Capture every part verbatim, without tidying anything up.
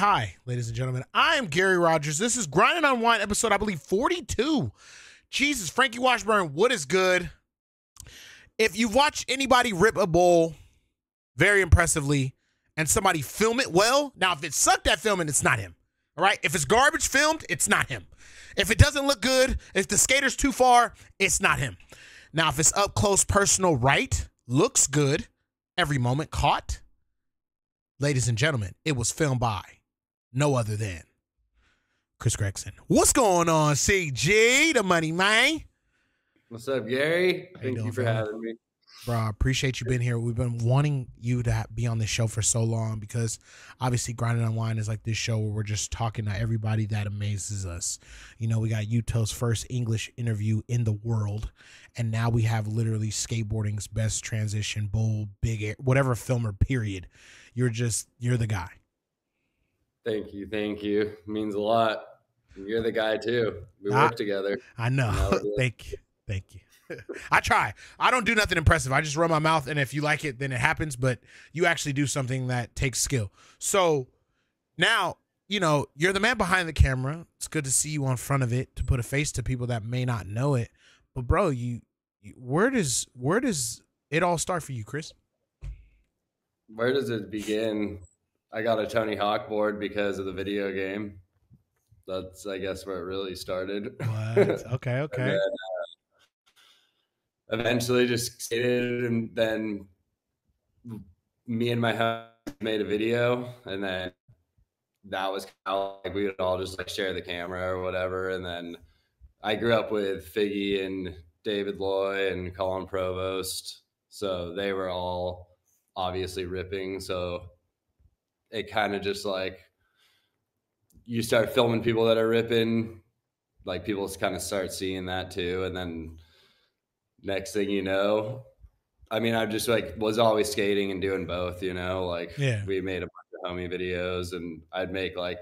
Hi, ladies and gentlemen. I am Gary Rogers. This is Grinding on Wine episode, I believe, forty-two. Jesus, Frankie Washburn, what is good? If you've watched anybody rip a bowl very impressively and somebody film it well, now if it sucked at filming, it's not him. All right? If it's garbage filmed, it's not him. If it doesn't look good, if the skater's too far, it's not him. Now, if it's up close, personal, right, looks good, every moment caught, ladies and gentlemen, it was filmed by no other than Chris Gregson. What's going on, C G, the money man? What's up, Gary? How Thank you, doing, you for man? having me. Bro, I appreciate you being here. We've been wanting you to be on this show for so long because obviously Grinding on Wine is like this show where we're just talking to everybody that amazes us. You know, we got Utah's first English interview in the world, and now we have literally skateboarding's best transition, bowl, big air, whatever filmer, period. You're just, you're the guy. Thank you. Thank you. It means a lot. You're the guy too. We I, work together. I know. Thank you. Thank you. I try. I don't do nothing impressive. I just run my mouth, and if you like it, then it happens. But you actually do something that takes skill. So now, you know, you're the man behind the camera. It's good to see you on front of it to put a face to people that may not know it. But bro, you, you where does where does it all start for you, Chris? Where does it begin? I got a Tony Hawk board because of the video game. That's, I guess, where it really started. What? Okay, okay. Eventually just skated, and then me and my husband made a video, and then that was kind of like we would all just like share the camera or whatever. And then I grew up with Figgy and David Loy and Colin Provost, so they were all obviously ripping, so it kind of just like you start filming people that are ripping, like people kind of start seeing that too. And then next thing you know, I mean, I just like was always skating and doing both, you know, like yeah. we made a bunch of homie videos, and I'd make like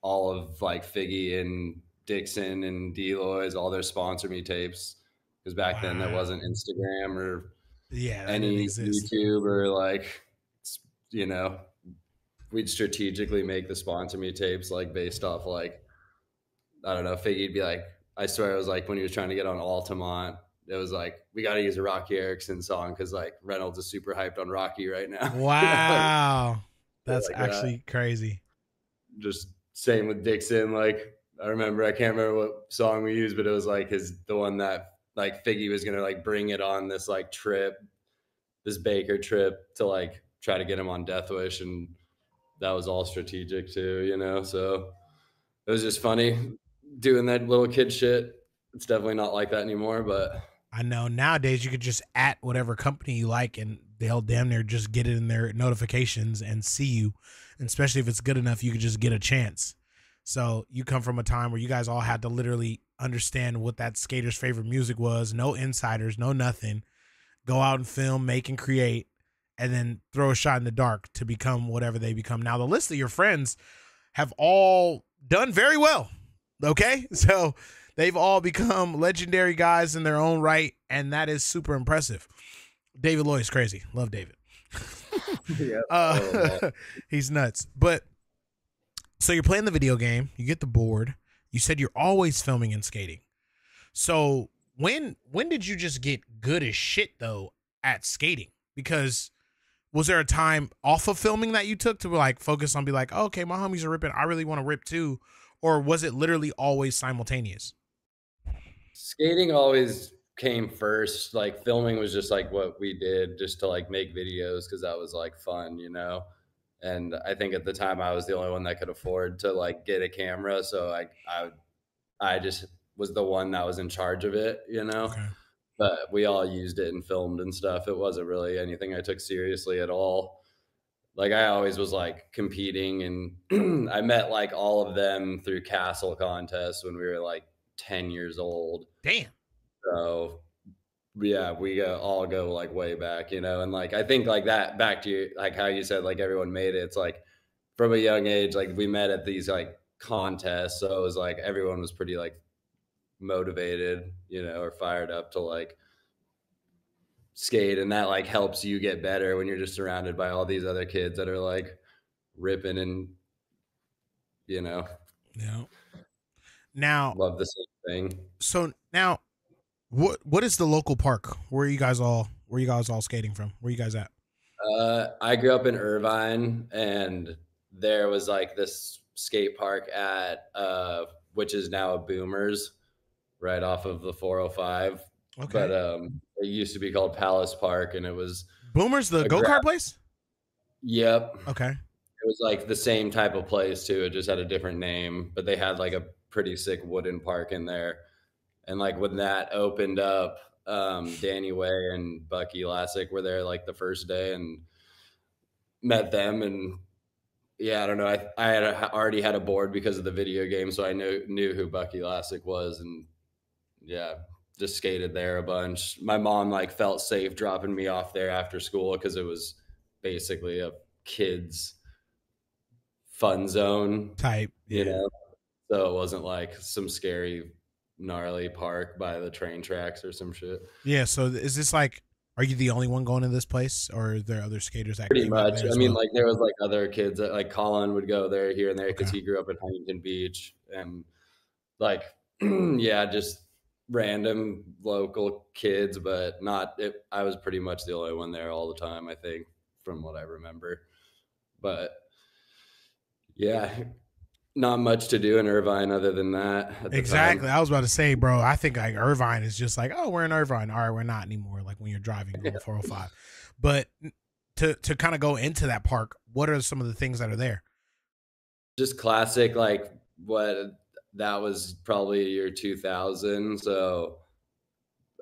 all of like Figgy and Dixon and D-Loy's, all their sponsor me tapes. Cause back wow. then there wasn't Instagram or yeah, any YouTube or like, you know, we'd strategically make the sponsor me tapes like based off like, I don't know, Figgy'd be like, I swear it was like when he was trying to get on Altamont. It was like, we got to use a Rocky Erickson song because like Reynolds is super hyped on Rocky right now. Wow. Like, that's like actually that. Crazy. Just same with Dixon. Like, I remember, I can't remember what song we used, but it was like his, the one that like Figgy was going to like bring it on this like trip, this Baker trip to like try to get him on Death Wish. And that was all strategic too, you know? So it was just funny doing that little kid shit. It's definitely not like that anymore, but I know nowadays you could just at whatever company you like and they'll damn near just get it in their notifications and see you. And especially if it's good enough, you could just get a chance. So you come from a time where you guys all had to literally understand what that skater's favorite music was. No insiders, no nothing. Go out and film, make and create, and then throw a shot in the dark to become whatever they become. Now, the list of your friends have all done very well. Okay, so they've all become legendary guys in their own right, and that is super impressive. David Loy is crazy. Love David. yeah, uh, he's nuts. But so you're playing the video game. You get the board. You said you're always filming and skating. So when when did you just get good as shit, though, at skating? Because was there a time off of filming that you took to like focus on be like, oh, okay, my homies are ripping. I really want to rip, too. Or was it literally always simultaneous? Skating always came first. Like filming was just like what we did just to like make videos because that was like fun, you know? And I think at the time I was the only one that could afford to like get a camera. So I, I, I just was the one that was in charge of it, you know? Okay. But we all used it and filmed and stuff. It wasn't really anything I took seriously at all. Like I always was like competing, and I met like all of them through castle contests when we were like ten years old. Damn. So yeah, we go, all go like way back, you know? And like, I think like that back to you, like how you said, like everyone made it. It's like from a young age, like we met at these like contests. So it was like, everyone was pretty like motivated, you know, or fired up to like skate, and that like helps you get better when you're just surrounded by all these other kids that are like ripping and you know. Yeah. Now, love the same thing. So now, what what is the local park? Where are you guys all? Where are you guys all skating from? Where are you guys at? Uh, I grew up in Irvine, and there was like this skate park at uh, which is now a Boomers, right off of the four oh five. Okay. But um, it used to be called Palace Park, and it was Boomers, the go kart place. Yep. Okay. It was like the same type of place too. It just had a different name, but they had like a pretty sick wooden park in there. And like when that opened up, um, Danny Way and Bucky Lasek were there like the first day, and met them. And yeah, I don't know. I, I had a, already had a board because of the video game. So I knew, knew who Bucky Lasek was, and yeah, just skated there a bunch. My mom like felt safe dropping me off there after school, 'cause it was basically a kid's fun zone type, you yeah. know? So it wasn't like some scary, gnarly park by the train tracks or some shit. Yeah. So is this like, are you the only one going to this place, or are there other skaters? That Pretty much. I well? mean, like there was like other kids that, like Colin would go there here and there, because okay. he grew up in Huntington Beach, and like, yeah, just random local kids, but not, it, I was pretty much the only one there all the time, I think, from what I remember. But yeah, not much to do in Irvine other than that. Exactly. Time. I was about to say, bro, I think like Irvine is just like, oh, we're in Irvine. All right, we're not anymore. Like when you're driving yeah. four oh five. But to, to kind of go into that park, what are some of the things that are there? Just classic, like what that was probably year two thousand. So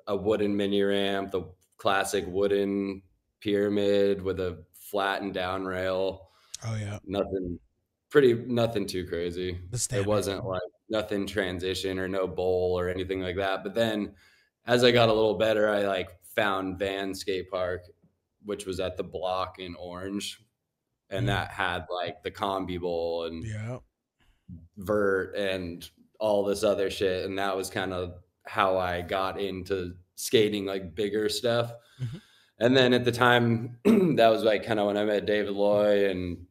a wooden mini ramp, the classic wooden pyramid with a flat and down rail. Oh yeah. Nothing pretty, nothing too crazy. It wasn't like nothing transition or no bowl or anything like that. But then as I got a little better, I like found Van Skate Park, which was at the Block in Orange. And yeah. that had like the Combi Bowl and yeah. vert and all this other shit. And that was kind of how I got into skating, like bigger stuff. Mm-hmm. And then at the time, that was like kind of when I met David Loy and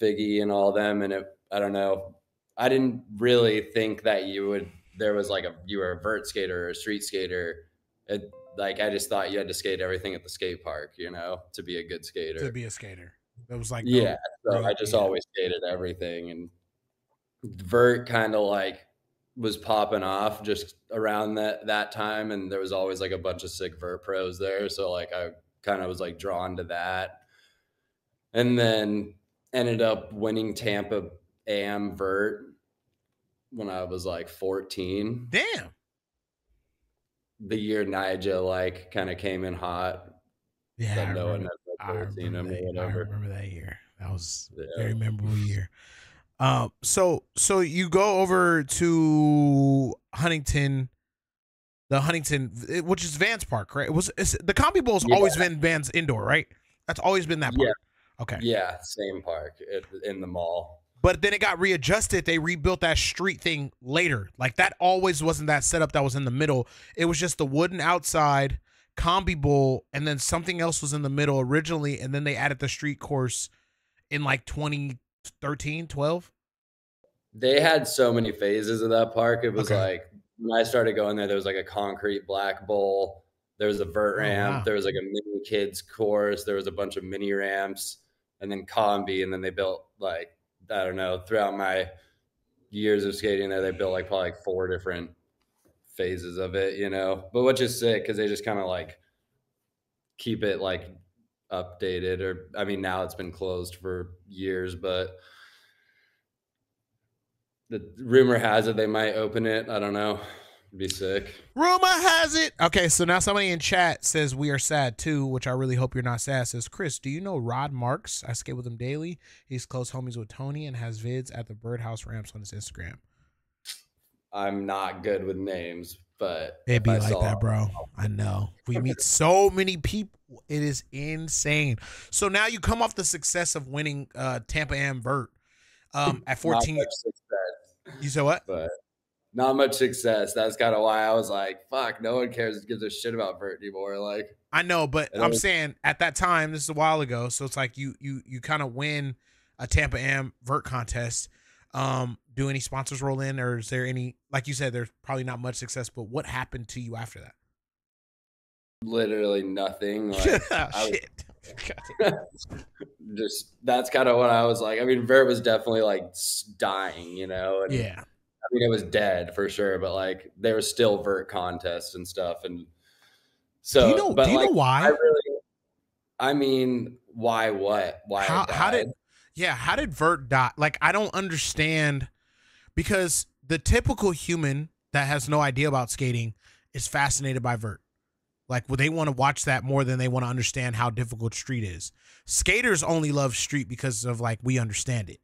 Figgy and all them. And it, I don't know, I didn't really think that you would, there was like a, you were a vert skater or a street skater. It, like, I just thought you had to skate everything at the skate park, you know, to be a good skater. To be a skater. It was like, yeah. No, so no, I just yeah. always skated everything. And vert kind of like was popping off just around that, that time. And there was always like a bunch of sick vert pros there. So like, I kind of was like drawn to that. And then ended up winning Tampa Am vert when I was like fourteen. Damn. The year Nyjah like kind of came in hot. Yeah. I remember, no one I, remember that, or I remember that year. That was yeah. a very memorable year. Um, so, so you go over to Huntington, the Huntington, which is Vans Park, right? It was it's, the Combi Bowl's yeah. always been Vans indoor, right? That's always been that park. Yeah. Okay. Yeah. Same park it, in the mall. But then it got readjusted. They rebuilt that street thing later. Like that always wasn't that setup that was in the middle. It was just the wooden outside, Combi Bowl, and then something else was in the middle originally. And then they added the street course in like twenty thirteen, twelve. They had so many phases of that park. It was okay. like when I started going there, there was like a concrete black bowl, there was a vert ramp, oh, wow. there was like a mini kids course, there was a bunch of mini ramps, and then combi, and then they built like, I don't know, throughout my years of skating there, they built like probably like four different phases of it, you know. But which is sick, because they just kind of like keep it like updated, or I mean now it's been closed for years, but the rumor has it they might open it. I don't know. It'd be sick. Rumor has it. Okay, so now somebody in chat says we are sad too, which I really hope you're not sad. Says Chris, do you know Rod Marks? I skate with him daily. He's close homies with Tony and has vids at the Birdhouse ramps on his Instagram. I'm not good with names, but it'd be like that, bro. I know. We meet so many people. It is insane. So now you come off the success of winning uh, Tampa Am vert um, at fourteen. Not much success. You said what? But not much success. That's kind of why I was like, fuck, no one cares, gives a shit about vert anymore. Like I know, but I'm was, saying at that time, this is a while ago. So it's like you you you kind of win a Tampa Am vert contest. Um, do any sponsors roll in, or is there any, like you said, there's probably not much success, but what happened to you after that? Literally nothing. Like, oh, I shit. Was, just, that's kind of when I was like, I mean, Vert was definitely like dying, you know? And, yeah. I mean, it was dead for sure, but like there was still Vert contests and stuff. And so, do you know, but do you like, know why? I really, I mean, why, what, why? How, how did, yeah. How did Vert die? Like, I don't understand, because the typical human that has no idea about skating is fascinated by Vert. Like, well, they want to watch that more than they want to understand how difficult street is. Skaters only love street because of, like, we understand it.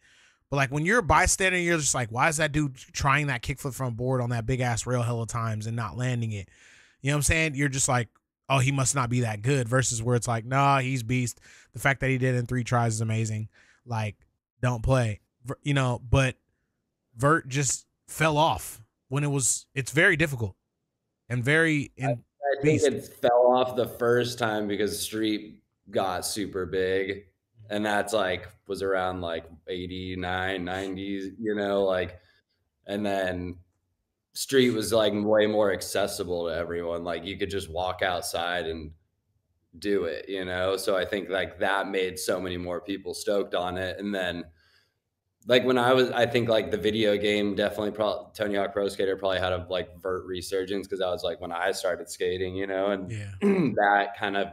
But, like, when you're a bystander, you're just like, why is that dude trying that kickflip from a board on that big-ass rail hella times and not landing it? You know what I'm saying? You're just like, oh, he must not be that good, versus where it's like, nah, he's beast. The fact that he did it in three tries is amazing. Like, don't play. You know, but Vert just fell off when it was – it's very difficult and very in – I think it fell off the first time because street got super big, and that's like was around like eighty-nine, ninety, you know, like, and then street was like way more accessible to everyone. Like you could just walk outside and do it, you know? So I think like that made so many more people stoked on it. And then like when I was, I think like the video game definitely, pro Tony Hawk Pro Skater probably had a like Vert resurgence, because I was like when I started skating, you know, and yeah. that kind of,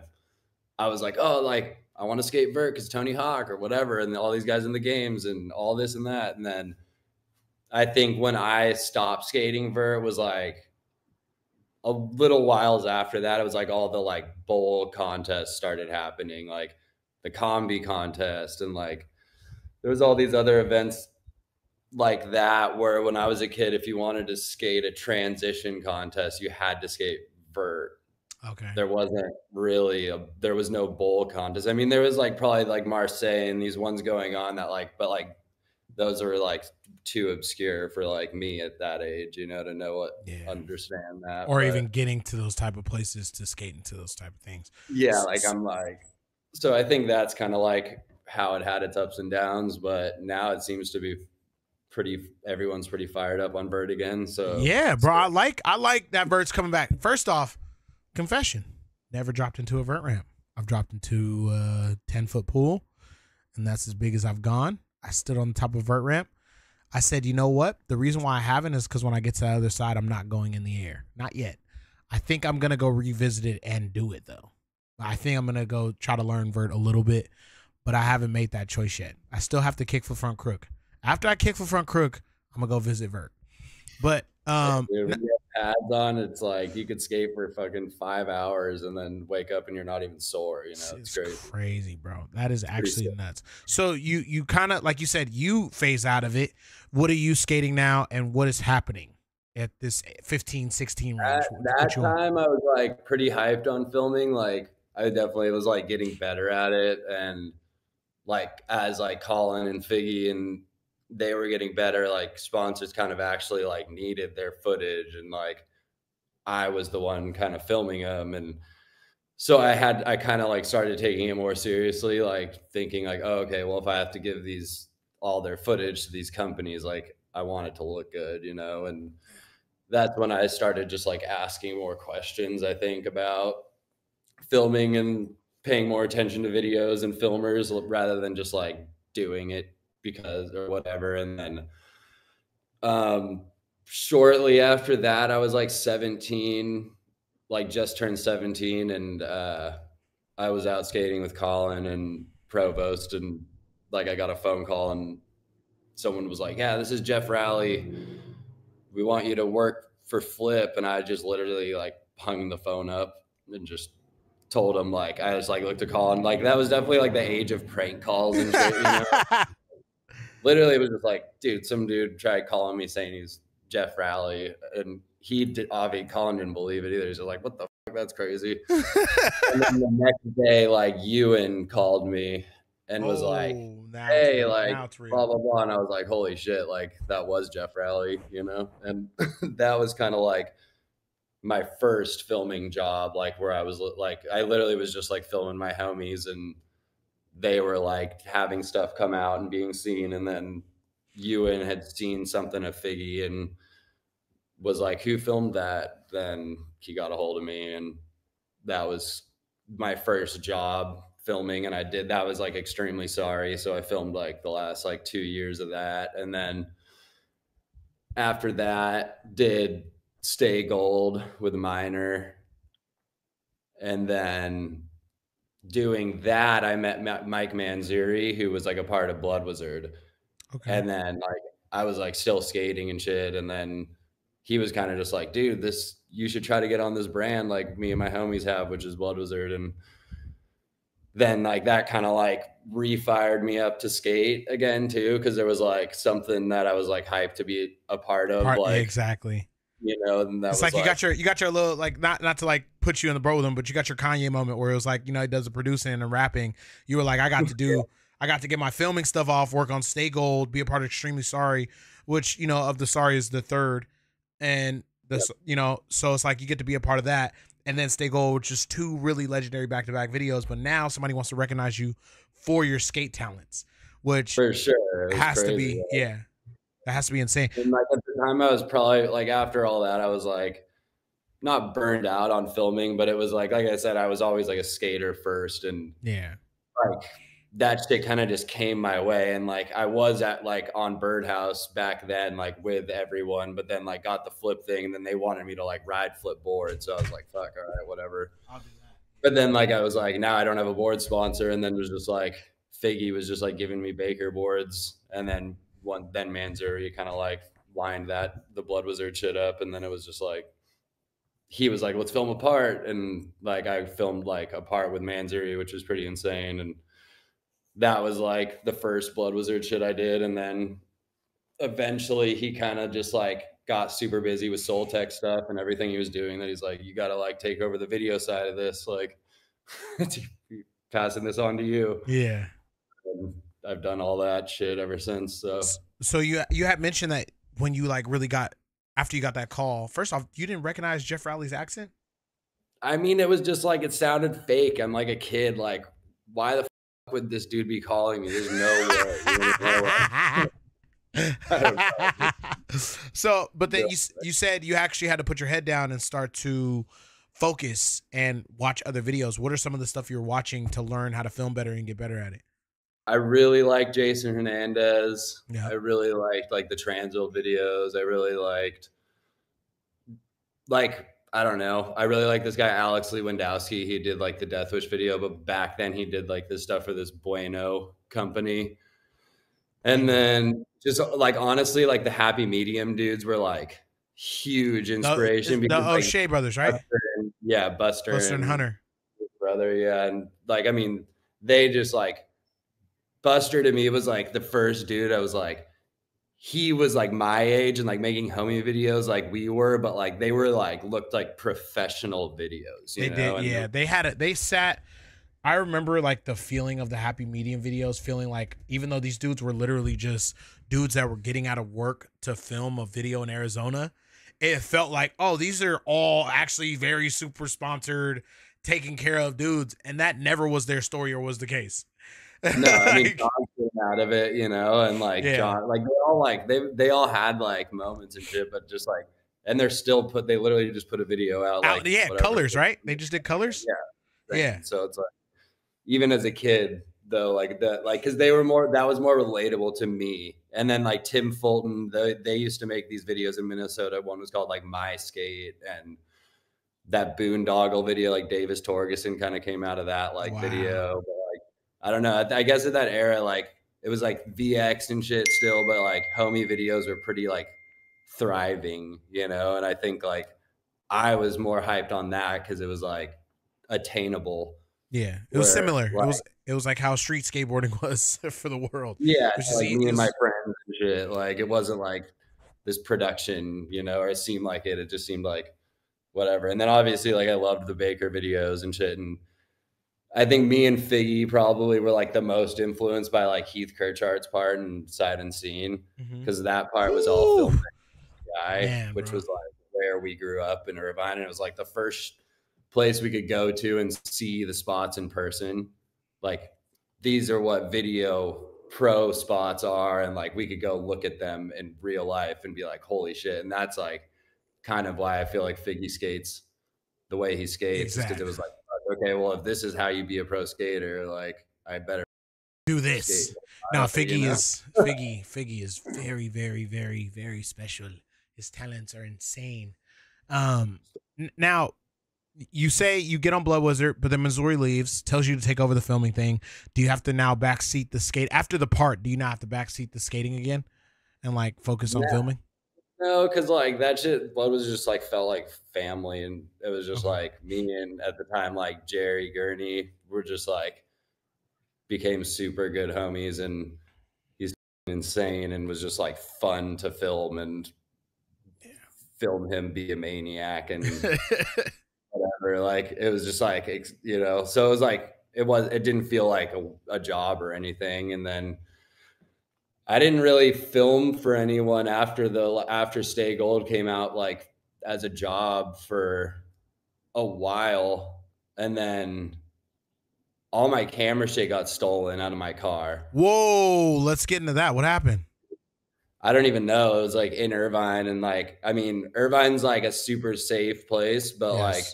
I was like, oh, like I want to skate Vert because Tony Hawk or whatever, and all these guys in the games and all this and that. And then I think when I stopped skating Vert was like a little whiles after that. It was like all the like bowl contests started happening, like the Combi contest, and like there was all these other events like that where when I was a kid, if you wanted to skate a transition contest, you had to skate Vert. Okay. There wasn't really a, there was no bowl contest. I mean, there was like probably like Marseille and these ones going on that like, but like those are like too obscure for like me at that age, you know, to know what, yeah. understand that. Or but, even getting to those type of places to skate into those type of things. Yeah. Like I'm like, so I think that's kind of like how it had its ups and downs, but now it seems to be pretty, everyone's pretty fired up on Vert again. So yeah, bro, I like, I like that Vert's coming back. First off, confession, never dropped into a Vert ramp. I've dropped into a ten foot pool, and that's as big as I've gone. I stood on the top of Vert ramp. I said, you know what? The reason why I haven't is because when I get to the other side, I'm not going in the air. Not yet. I think I'm going to go revisit it and do it though. I think I'm going to go try to learn Vert a little bit, but I haven't made that choice yet. I still have to kick for front crook. After I kick for front crook, I'm gonna go visit Vert. But um, dude, when you have pads on, it's like you could skate for fucking five hours and then wake up and you're not even sore. You know, it's, it's crazy, crazy, bro. That is actually nuts. So you you kind of, like you said, you phase out of it. What are you skating now, and what is happening at this fifteen, sixteen range? That, that time I was like pretty hyped on filming. Like I definitely was like getting better at it, and like as like Colin and Figgy and they were getting better, like sponsors kind of actually like needed their footage, and like I was the one kind of filming them. And so I had, I kind of like started taking it more seriously, like thinking like, oh, okay, well, if I have to give these all their footage to these companies, like I want it to look good, you know? And that's when I started just like asking more questions, I think, about filming and paying more attention to videos and filmers rather than just like doing it because or whatever. And then um, shortly after that, I was like seventeen, like just turned seventeen. And uh, I was out skating with Colin and Provost, and like I got a phone call and someone was like, yeah, this is Geoff Rowley. We want you to work for Flip. And I just literally like hung the phone up and just told him, like, I just like looked at Colin, like that was definitely like the age of prank calls and shit, you know? Literally it was just like, dude, some dude tried calling me saying he's Geoff Rowley, and he did, obviously Colin didn't believe it either. He's just like, what the fuck? That's crazy. And then the next day, like Ewan called me and was oh, like, hey, like blah blah blah, and I was like, holy shit, like that was Geoff Rowley, you know? And that was kind of like my first filming job, like where I was like, I literally was just like filming my homies and they were like having stuff come out and being seen. And then Ewan had seen something of Figgy and was like, who filmed that? Then he got a hold of me, and that was my first job filming. And I did, that was like extremely sorry. So I filmed like the last like two years of that. And then after that did Stay Gold with a minor. And then doing that, I met Mike Manzoori, who was like a part of Blood Wizard. Okay. And then like I was like still skating and shit. And then he was kind of just like, dude, this, you should try to get on this brand like me and my homies have, which is Blood Wizard. And then like that kind of like refired me up to skate again too, because there was like something that I was like hyped to be a part of. Part, like, exactly. You know, and that it's was like, like you got your you got your little like not not to like put you in the bro with him, but you got your Kanye moment where it was like, you know, he does the producing and the rapping. You were like, I got to do, I got to get my filming stuff off, work on Stay Gold, be a part of Extremely Sorry, which, you know, of the Sorry is the third, and the yep. you know, so it's like you get to be a part of that, and then Stay Gold, which is two really legendary back to back videos. But now somebody wants to recognize you for your skate talents, which for sure has crazy, to be yeah. yeah. That has to be insane. And like at the time I was probably like, after all that, I was like not burned out on filming, but it was like, like I said, I was always like a skater first. And yeah, like that shit kind of just came my way. And like, I was at like on Birdhouse back then, like with everyone, but then like got the flip thing, and then they wanted me to like ride flip board. So I was like, fuck, all right, whatever. I'll do that. But then like, I was like, now I don't have a board sponsor. And then it was just like, Figgy was just like giving me Baker boards. And then One, then Manzoori kind of like lined that the Blood Wizard shit up, and then it was just like he was like, let's film a part, and like I filmed like a part with Manzoori, which was pretty insane, and that was like the first Blood Wizard shit I did. And then eventually he kind of just like got super busy with Soul Tech stuff and everything he was doing, that he's like, you gotta like take over the video side of this, like passing this on to you. Yeah. And I've done all that shit ever since. So, so you you had mentioned that when you like really got, after you got that call, first off, you didn't recognize Geoff Rowley's accent? I mean, it was just like, it sounded fake. I'm like a kid, like, why the fuck would this dude be calling me? There's no way. There's no way. I don't know. So, but then yeah. you, you said you actually had to put your head down and start to focus and watch other videos. What are some of the stuff you're watching to learn how to film better and get better at it? I really like Jason Hernandez. Yeah. I really liked like the Transworld videos. I really liked, like, I don't know. I really like this guy, Alex Lewandowski. He did like the Death Wish video, but back then he did like this stuff for this Bueno company. And then just like, honestly, like the Happy Medium dudes were like huge inspiration. The, the because, O'Shea like, brothers, right? Buster and, yeah. Buster, Buster and, and Hunter. His brother. Yeah. And like, I mean, they just like, Buster to me was like the first dude I was like, he was like my age and like making homie videos like we were, but like they were like, looked like professional videos. You they know? did, and yeah. Like, they had it. They sat. I remember like the feeling of the Happy Medium videos, feeling like even though these dudes were literally just dudes that were getting out of work to film a video in Arizona, it felt like, oh, these are all actually very super sponsored, taken care of dudes, and that never was their story or was the case. No, I mean, John came out of it, you know, and like yeah. John, like they all like they they all had like moments and shit, but just like, and they're still put. They literally just put a video out. out like, yeah, whatever. Colors, right? They just did Colors. Yeah, right. yeah. So it's like, even as a kid though, like that, like because they were more that was more relatable to me. And then like Tim Fulton, they they used to make these videos in Minnesota. One was called like My Skate, and that Boondoggle video, like Davis Torgeson, kind of came out of that like wow. video. But, I don't know. I guess at that era, like it was like V X and shit still, but like homie videos were pretty like thriving, you know? And I think like I was more hyped on that because it was like attainable. Yeah. It was where, similar. Like, it was, it was like how street skateboarding was for the world. Yeah. Like me and my friends and shit. Like it wasn't like this production, you know, or it seemed like it, it just seemed like whatever. And then obviously like I loved the Baker videos and shit, and I think me and Figgy probably were like the most influenced by like Heath Kirchhart's part and Sight Unseen, because mm-hmm. that part was all filmed by the guy, which bro. was like where we grew up in Irvine, and it was like the first place we could go to and see the spots in person. Like these are what video pro spots are, and like we could go look at them in real life and be like, holy shit. And that's like kind of why I feel like Figgy skates the way he skates, because exactly. It was like, okay, well, if this is how you be a pro skater, like I better do this. No, Figgy you know? is Figgy. Figgy is very, very, very, very special. His talents are insane. Um, now you say you get on Blood Wizard, but then Manzoori leaves, tells you to take over the filming thing. Do you have to now backseat the skate after the part? Do you now have to backseat the skating again and like focus on yeah. filming? No, because like that shit, Blood was just like felt like family, and it was just like me and at the time like Jerry Gurney were just like became super good homies, and he's insane and was just like fun to film and film him be a maniac and whatever. Like it was just like, you know, so it was like it was it didn't feel like a, a job or anything, and then. I didn't really film for anyone after the after Stay Gold came out, like as a job for a while, and then all my camera shit got stolen out of my car. Whoa, let's get into that. What happened? I don't even know. It was like in Irvine, and like I mean, Irvine's like a super safe place, but yes. like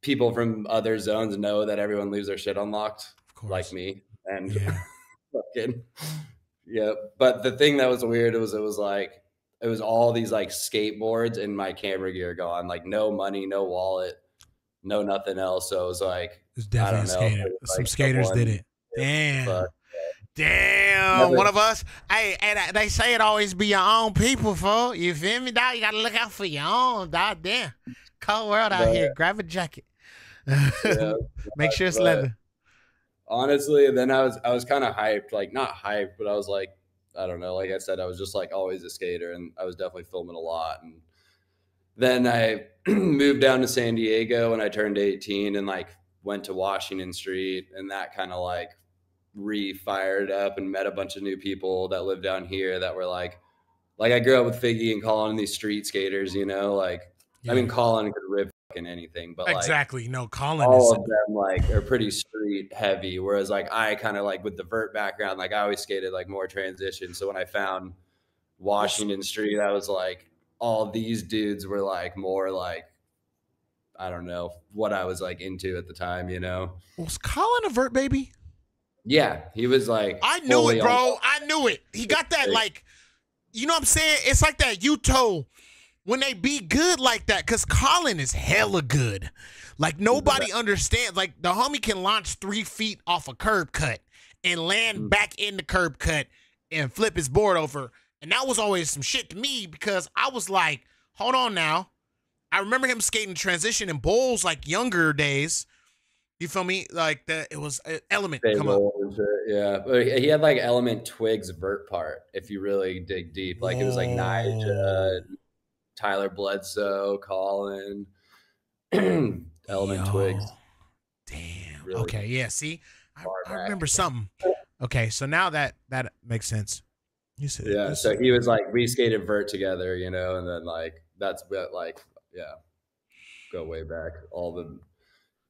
people from other zones know that everyone leaves their shit unlocked, of course. Like me, and yeah. fucking. Yeah, but the thing that was weird was it was like it was all these like skateboards and my camera gear gone, like no money, no wallet, no nothing else. So it was like it's definitely I don't know, skater. It some like skaters someone, did it. Damn, but, yeah. damn, Never. One of us. Hey, and they say it always be your own people, fool. You feel me, dog? You gotta look out for your own, dog. Damn, cold world out but, here. Grab a jacket. Yeah, Make sure it's but, leather. Honestly, then I was I was kind of hyped, like not hyped, but I was like, I don't know, like I said, I was just like always a skater, and I was definitely filming a lot. And then I moved down to San Diego when I turned eighteen and like went to Washington Street, and that kind of like re-fired up and met a bunch of new people that live down here that were like, like I grew up with Figgy and Colin and these street skaters, you know, like, yeah. I mean, Colin could rip in anything, but exactly like, no Colin all is of them like are pretty street heavy, whereas like I kind of like with the vert background, like I always skated like more transition. So when I found Washington Street, I was like all these dudes were like more like I don't know what I was like into at the time, you know. Was Colin a vert baby? Yeah, he was like I knew it, bro. I knew it. He got that like, you know what I'm saying? It's like that Uto. When they be good like that, because Colin is hella good. Like, nobody understands. Like, the homie can launch three feet off a curb cut and land back in the curb cut and flip his board over. And that was always some shit to me because I was like, hold on now. I remember him skating Transition in bowls, like, younger days. You feel me? Like, the, it was uh, Element. Come up. Yeah. But he had, like, Element Twigs vert part, if you really dig deep. Like, it was, like, Nyjah... Tyler Bledsoe, Colin, Element Yo. Twigs. Damn. Really okay. Yeah. See, I, I remember something. Okay. So now that that makes sense. You said. Yeah. It. So he was like, we skated vert together, you know, and then like that's like, yeah, go way back. All the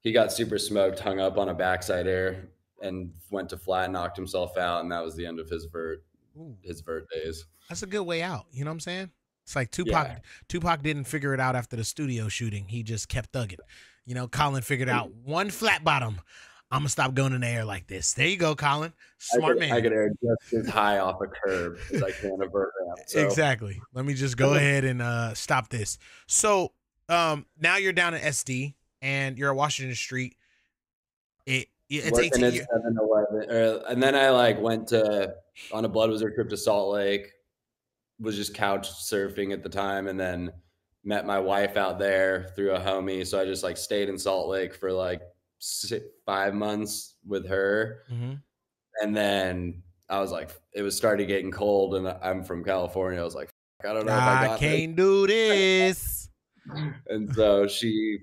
he got super smoked, hung up on a backside air, and went to flat, knocked himself out, and that was the end of his vert, Ooh. his vert days. That's a good way out. You know what I'm saying? It's like Tupac. Yeah. Tupac didn't figure it out after the studio shooting. He just kept thugging. You know, Colin figured out one flat bottom. I'm gonna stop going in the air like this. There you go, Colin. Smart I could, man. I could air just as high off a curb as I can a vert ramp. So. Exactly. Let me just go ahead and uh, stop this. So um, now you're down in S D and you're at Washington Street. It, it it's eighteen years. seven eleven, and then I like went to on a Blood Wizard trip to Salt Lake. Was just couch surfing at the time, and then met my wife out there through a homie. So I just like stayed in Salt Lake for like six, five months with her. Mm-hmm. And then I was like, it was starting getting cold, and I'm from California. I was like, I don't know. If I, got I can't this. do this. And so she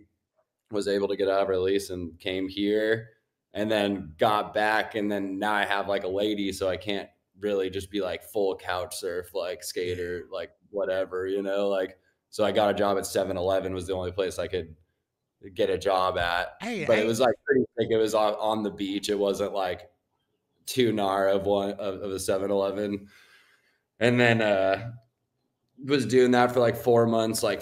was able to get out of her lease and came here and then got back. And then now I have like a lady, so I can't really just be like full couch surf, like skater, like whatever, you know, like, so I got a job at seven eleven was the only place I could get a job at, hey, but hey. It was like pretty thick. It was on, on the beach. It wasn't like two-nar of one of, of a seven eleven. And then uh, was doing that for like four months, like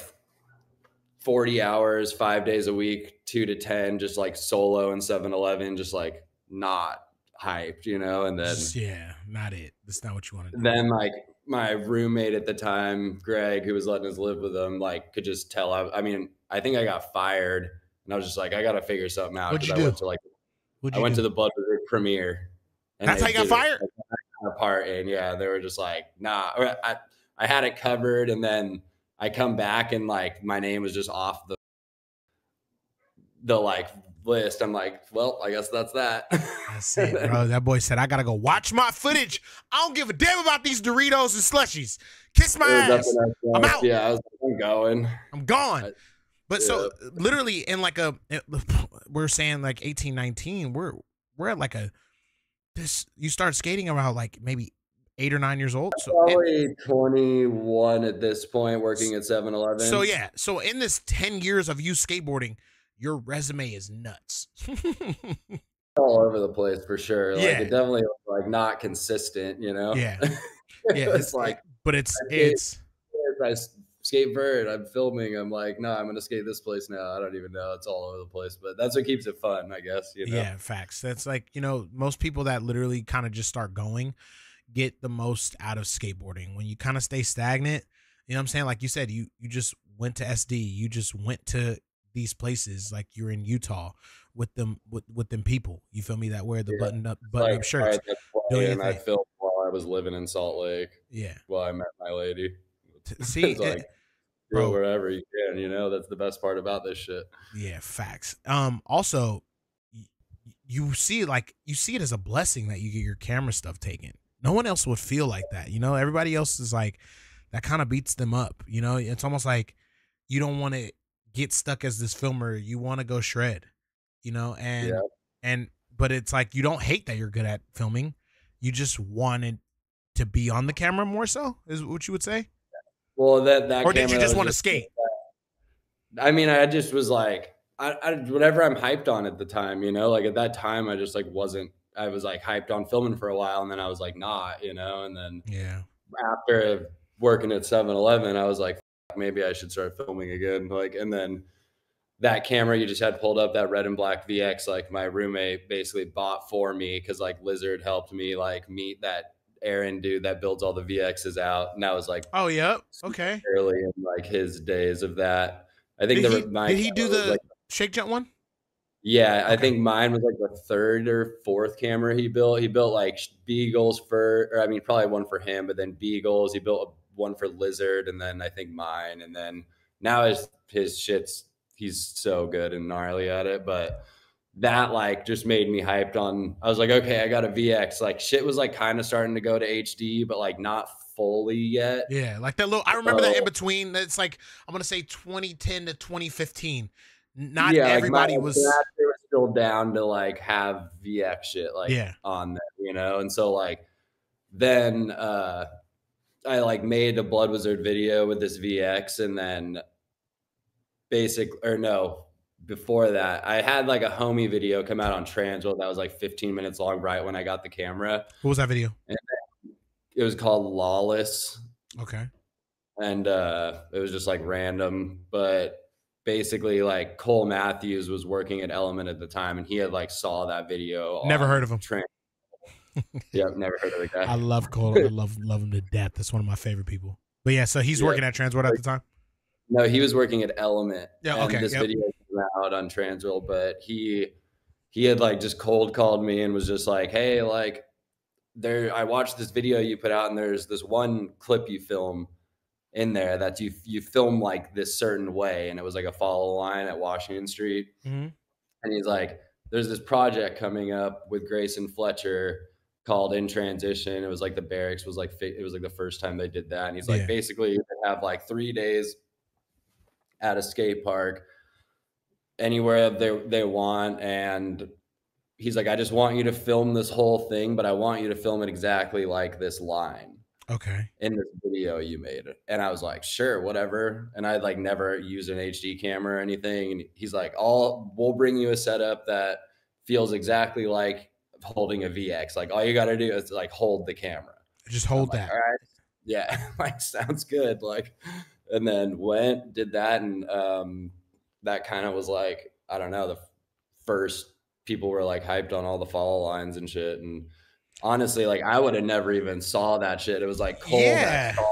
forty hours, five days a week, two to ten, just like solo in seven eleven, just like not hyped, you know? And then, yeah, not it. That's not what you want to do. Then like my roommate at the time, Greg, who was letting us live with him, like could just tell. I, I mean, I think I got fired and I was just like, I got to figure something out. What'd you I do? Went to like, What'd I went do? to the Blood Wizard premiere. And that's how you got fired? Apart. And yeah, they were just like, nah, I, I had it covered. And then I come back and like, my name was just off the, the like list. I'm like, well, I guess that's that. That's it, bro. That boy said, I got to go watch my footage. I don't give a damn about these Doritos and slushies. Kiss my ass. I'm out. Yeah, I was like, I'm going. I'm gone. I, but yeah. So literally in like a, it, we're saying like eighteen, nineteen, we're, we're at like a, this, you start skating around like maybe eight or nine years old. So probably and, twenty-one at this point, working at seven eleven. So yeah, so in this ten years of you skateboarding, your resume is nuts. All over the place for sure. Like yeah. It definitely was like not consistent, you know? Yeah. Yeah. it's, it's like, but it's, I it's, I skate bird, I'm filming, I'm like, no, nah, I'm gonna skate this place now. I don't even know, it's all over the place, but that's what keeps it fun, I guess, you know? Yeah, facts. That's like, you know, most people that literally kind of just start going get the most out of skateboarding. When you kind of stay stagnant, you know what I'm saying? Like you said, you you just went to S D, you just went to these places, like you're in Utah with them with, with them people, you feel me, that wear the yeah. button up button like, up shirts. I and I filmed while I was living in Salt Lake. Yeah. While I met my lady. See, like, it, bro, wherever you can, you know, that's the best part about this shit. Yeah, facts. Um, also, y you see, like, you see it as a blessing that you get your camera stuff taken. No one else would feel like that, you know. Everybody else is like, that kind of beats them up, you know. It's almost like you don't want to get stuck as this filmer. You want to go shred, you know, and yeah. and but it's like you don't hate that you're good at filming. You just wanted to be on the camera more, so is what you would say. Well, that, that or did you just want to skate? I mean, I just was like, I, I, whatever I'm hyped on at the time, you know, like at that time, I just like, wasn't, I was like hyped on filming for a while. And then I was like, nah, you know, and then yeah, after working at seven eleven, I was like, maybe I should start filming again. Like, and then that camera you just had pulled up, that red and black V X, like my roommate basically bought for me. Cause like Lizard helped me like meet that Aaron dude that builds all the V Xs out, and I was like, oh yeah, okay, early in like his days of that. I think did, the, he, mine, did he do the like, shake jump one? Yeah, okay. I think mine was like the third or fourth camera he built. He built like Beagles for, or I mean probably one for him, but then Beagles, he built one for Lizard, and then I think mine, and then now his, his shit's, he's so good and gnarly at it, but that like just made me hyped on, I was like, okay, I got a V X. Like shit was like kind of starting to go to H D, but like not fully yet. Yeah, like that little, I remember so, that in between, it's like, I'm going to say twenty ten to twenty fifteen. Not yeah, everybody like my, was... They were still down to like have V X shit like yeah. on them, you know? And so like, then uh, I like made a Blood Wizard video with this V X, and then basically, or no, before that, I had like a homie video come out on Transworld that was like fifteen minutes long right when I got the camera. What was that video? And it was called Lawless. Okay. And uh, it was just like random, but basically like Cole Matthews was working at Element at the time, and he had like saw that video. Never heard of him. Trans yeah, never heard of the guy. I love Cole. I love, love him to death. That's one of my favorite people. But yeah, so he's yeah. working at Transworld at the time? No, he was working at Element. Yeah, okay. And this yep. video came out on Transworld, but he he had like just cold called me and was just like, "Hey, like, there, I watched this video you put out, and there's this one clip you film in there that you you film like this certain way, and it was like a follow line at Washington Street." Mm-hmm. And he's like, "There's this project coming up with Grayson Fletcher called In Transition." It was like the barracks was like it was like the first time they did that, and he's like, yeah. basically, you could have like three days. At a skate park, anywhere they, they want. And he's like, I just want you to film this whole thing, but I want you to film it exactly like this line. Okay. In this video you made it. And I was like, sure, whatever. And I like never used an H D camera or anything. And he's like, I'll, we'll bring you a setup that feels exactly like holding a V X. Like, all you got to do is like hold the camera. Just hold that. Like, all right. Yeah. Like, sounds good. Like, and then went, did that. And um, that kind of was like, I don't know, the first people were like hyped on all the follow lines and shit. And honestly, like, I would have never even saw that shit. It was like Cole. Yeah. That,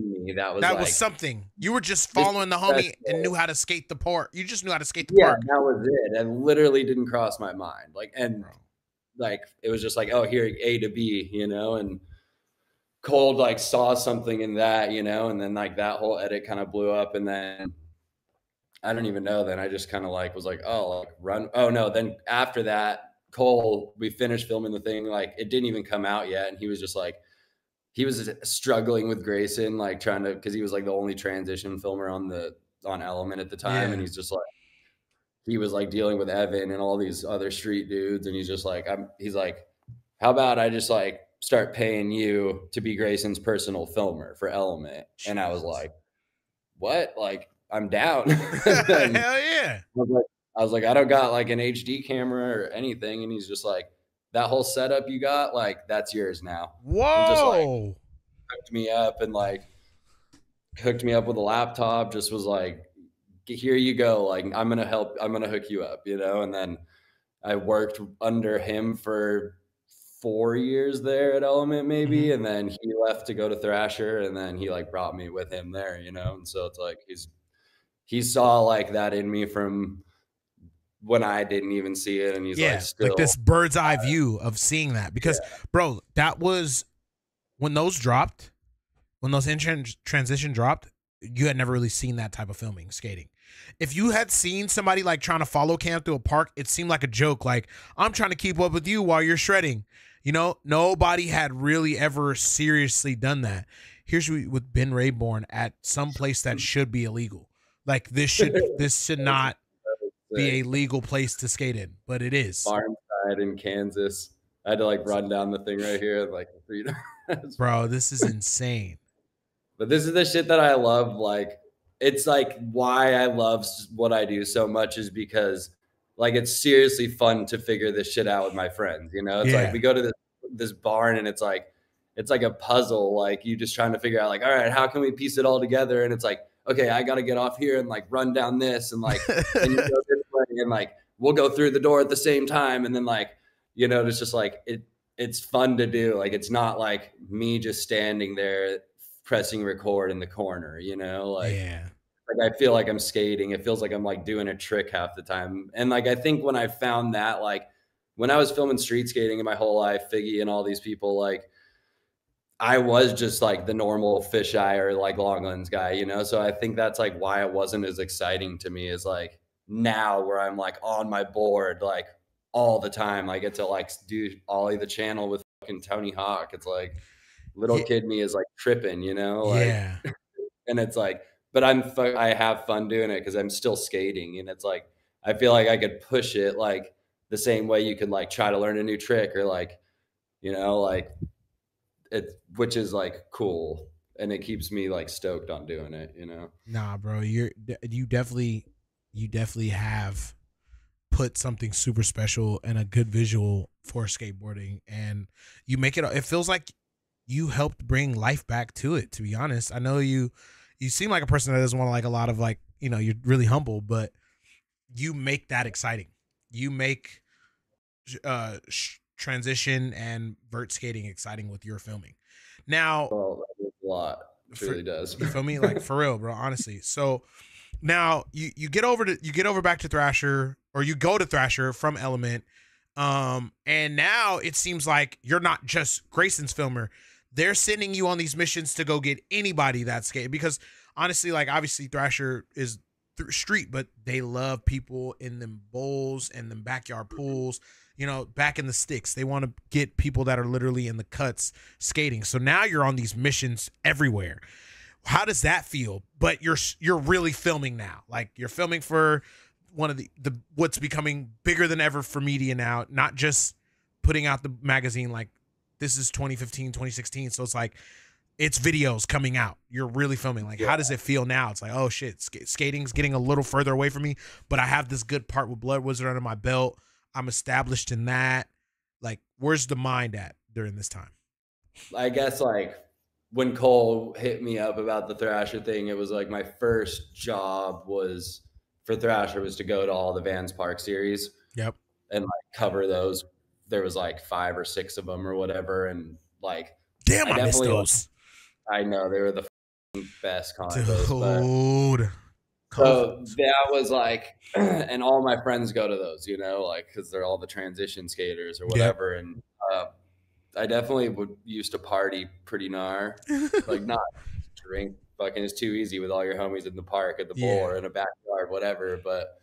me. that was that like, was something. You were just following the homie and knew how to skate the park. You just knew how to skate the yeah, park. That was it. It literally didn't cross my mind. Like, and Bro. like, it was just like, oh, here, A to B, you know? And Cole like saw something in that, you know? And then like that whole edit kind of blew up. And then I don't even know. Then I just kind of like was like, oh, like run. Oh no. Then after that, Cole, we finished filming the thing. Like, it didn't even come out yet. And he was just like, he was struggling with Grayson, like trying to, because he was like the only transition filmer on the on Element at the time. Yeah. And he's just like, he was like dealing with Evan and all these other street dudes. And he's just like, I'm, he's like, how about I just like start paying you to be Grayson's personal filmer for Element? Jeez. And I was like, what? Like, I'm down. Hell yeah. I was, like, I was like, I don't got like an H D camera or anything. And he's just like, that whole setup you got, like, that's yours now. Whoa. Just, like, hooked me up and, like, hooked me up with a laptop. Just was like, here you go. Like, I'm going to help. I'm going to hook you up, you know? And then I worked under him for four years there at Element, maybe. Mm-hmm. And then he left to go to Thrasher. And then he, like, brought me with him there, you know? And so it's like, he's he saw, like, that in me from – when I didn't even see it. And he's yeah, like, still, like this bird's eye uh, view of seeing that, because yeah. bro, that was when those dropped, when those in transition dropped, you had never really seen that type of filming skating. If you had seen somebody like trying to follow cam through a park, it seemed like a joke. Like, I'm trying to keep up with you while you're shredding, you know, nobody had really ever seriously done that. Here's with Ben Rayborn at some place that should be illegal. Like, this should, this should not be a legal place to skate in, but it is. Farmside in Kansas. I had to like run down the thing right here, like three times. Bro, this is insane. But this is the shit that I love. Like, it's like why I love what I do so much is because like it's seriously fun to figure this shit out with my friends. You know, it's yeah. like we go to this this barn and it's like it's like a puzzle. Like you just trying to figure out like, all right, how can we piece it all together? And it's like, okay, I got to get off here and like run down this and like and you go this way and like we'll go through the door at the same time. And then like, you know, it's just like it it's fun to do. Like, it's not like me just standing there pressing record in the corner, you know, like, yeah. like I feel like I'm skating. It feels like I'm like doing a trick half the time. And like, I think when I found that, like when I was filming street skating in my whole life, Figgy and all these people, like, I was just like the normal fisheye or like long lens guy, you know? So I think that's like why it wasn't as exciting to me is like now where I'm like on my board, like all the time. I get to like do Ollie the channel with fucking Tony Hawk. It's like little yeah. kid me is like tripping, you know? Like, yeah. And it's like, but I'm, I have fun doing it because I'm still skating. And it's like, I feel like I could push it like the same way you could like try to learn a new trick or like, you know, like, It, which is like cool, and it keeps me like stoked on doing it, you know. Nah, bro, you're you definitely you definitely have put something super special and a good visual for skateboarding, and you make it. It feels like you helped bring life back to it. To be honest, I know you you seem like a person that doesn't want like a lot of like you know you're really humble, but you make that exciting. You make uh. Sh transition and vert skating exciting with your filming. Now oh, a lot it for, really does. You feel me? Like for real, bro, honestly. So now you you get over to you get over back to Thrasher, or you go to Thrasher from Element, um and now it seems like you're not just Grayson's filmer. They're sending you on these missions to go get anybody that's skating, because honestly, like obviously Thrasher is th street, but they love people in them bowls and them backyard pools, you know, back in the sticks. They want to get people that are literally in the cuts skating. So now you're on these missions everywhere. How does that feel? But you're, you're really filming now. Like you're filming for one of the, the, what's becoming bigger than ever for media now, not just putting out the magazine. Like this is twenty fifteen, twenty sixteen. So it's like, it's videos coming out. You're really filming. Like, yeah. How does it feel now? It's like, oh shit, sk skating's getting a little further away from me, but I have this good part with Blood Wizard under my belt. I'm established in that. Like, where's the mind at during this time? I guess like when Cole hit me up about the Thrasher thing, it was like my first job was for Thrasher was to go to all the Vans Park series. Yep. And like cover those. There was like five or six of them or whatever. And like, damn, I, I missed those. I know they were the best concerts. Dude. So that was like, and all my friends go to those, you know, like, cause they're all the transition skaters or whatever. Yeah. And uh, I definitely would used to party pretty gnar, like not drink fucking is too easy with all your homies in the park at the bowl yeah. or in a backyard, whatever. But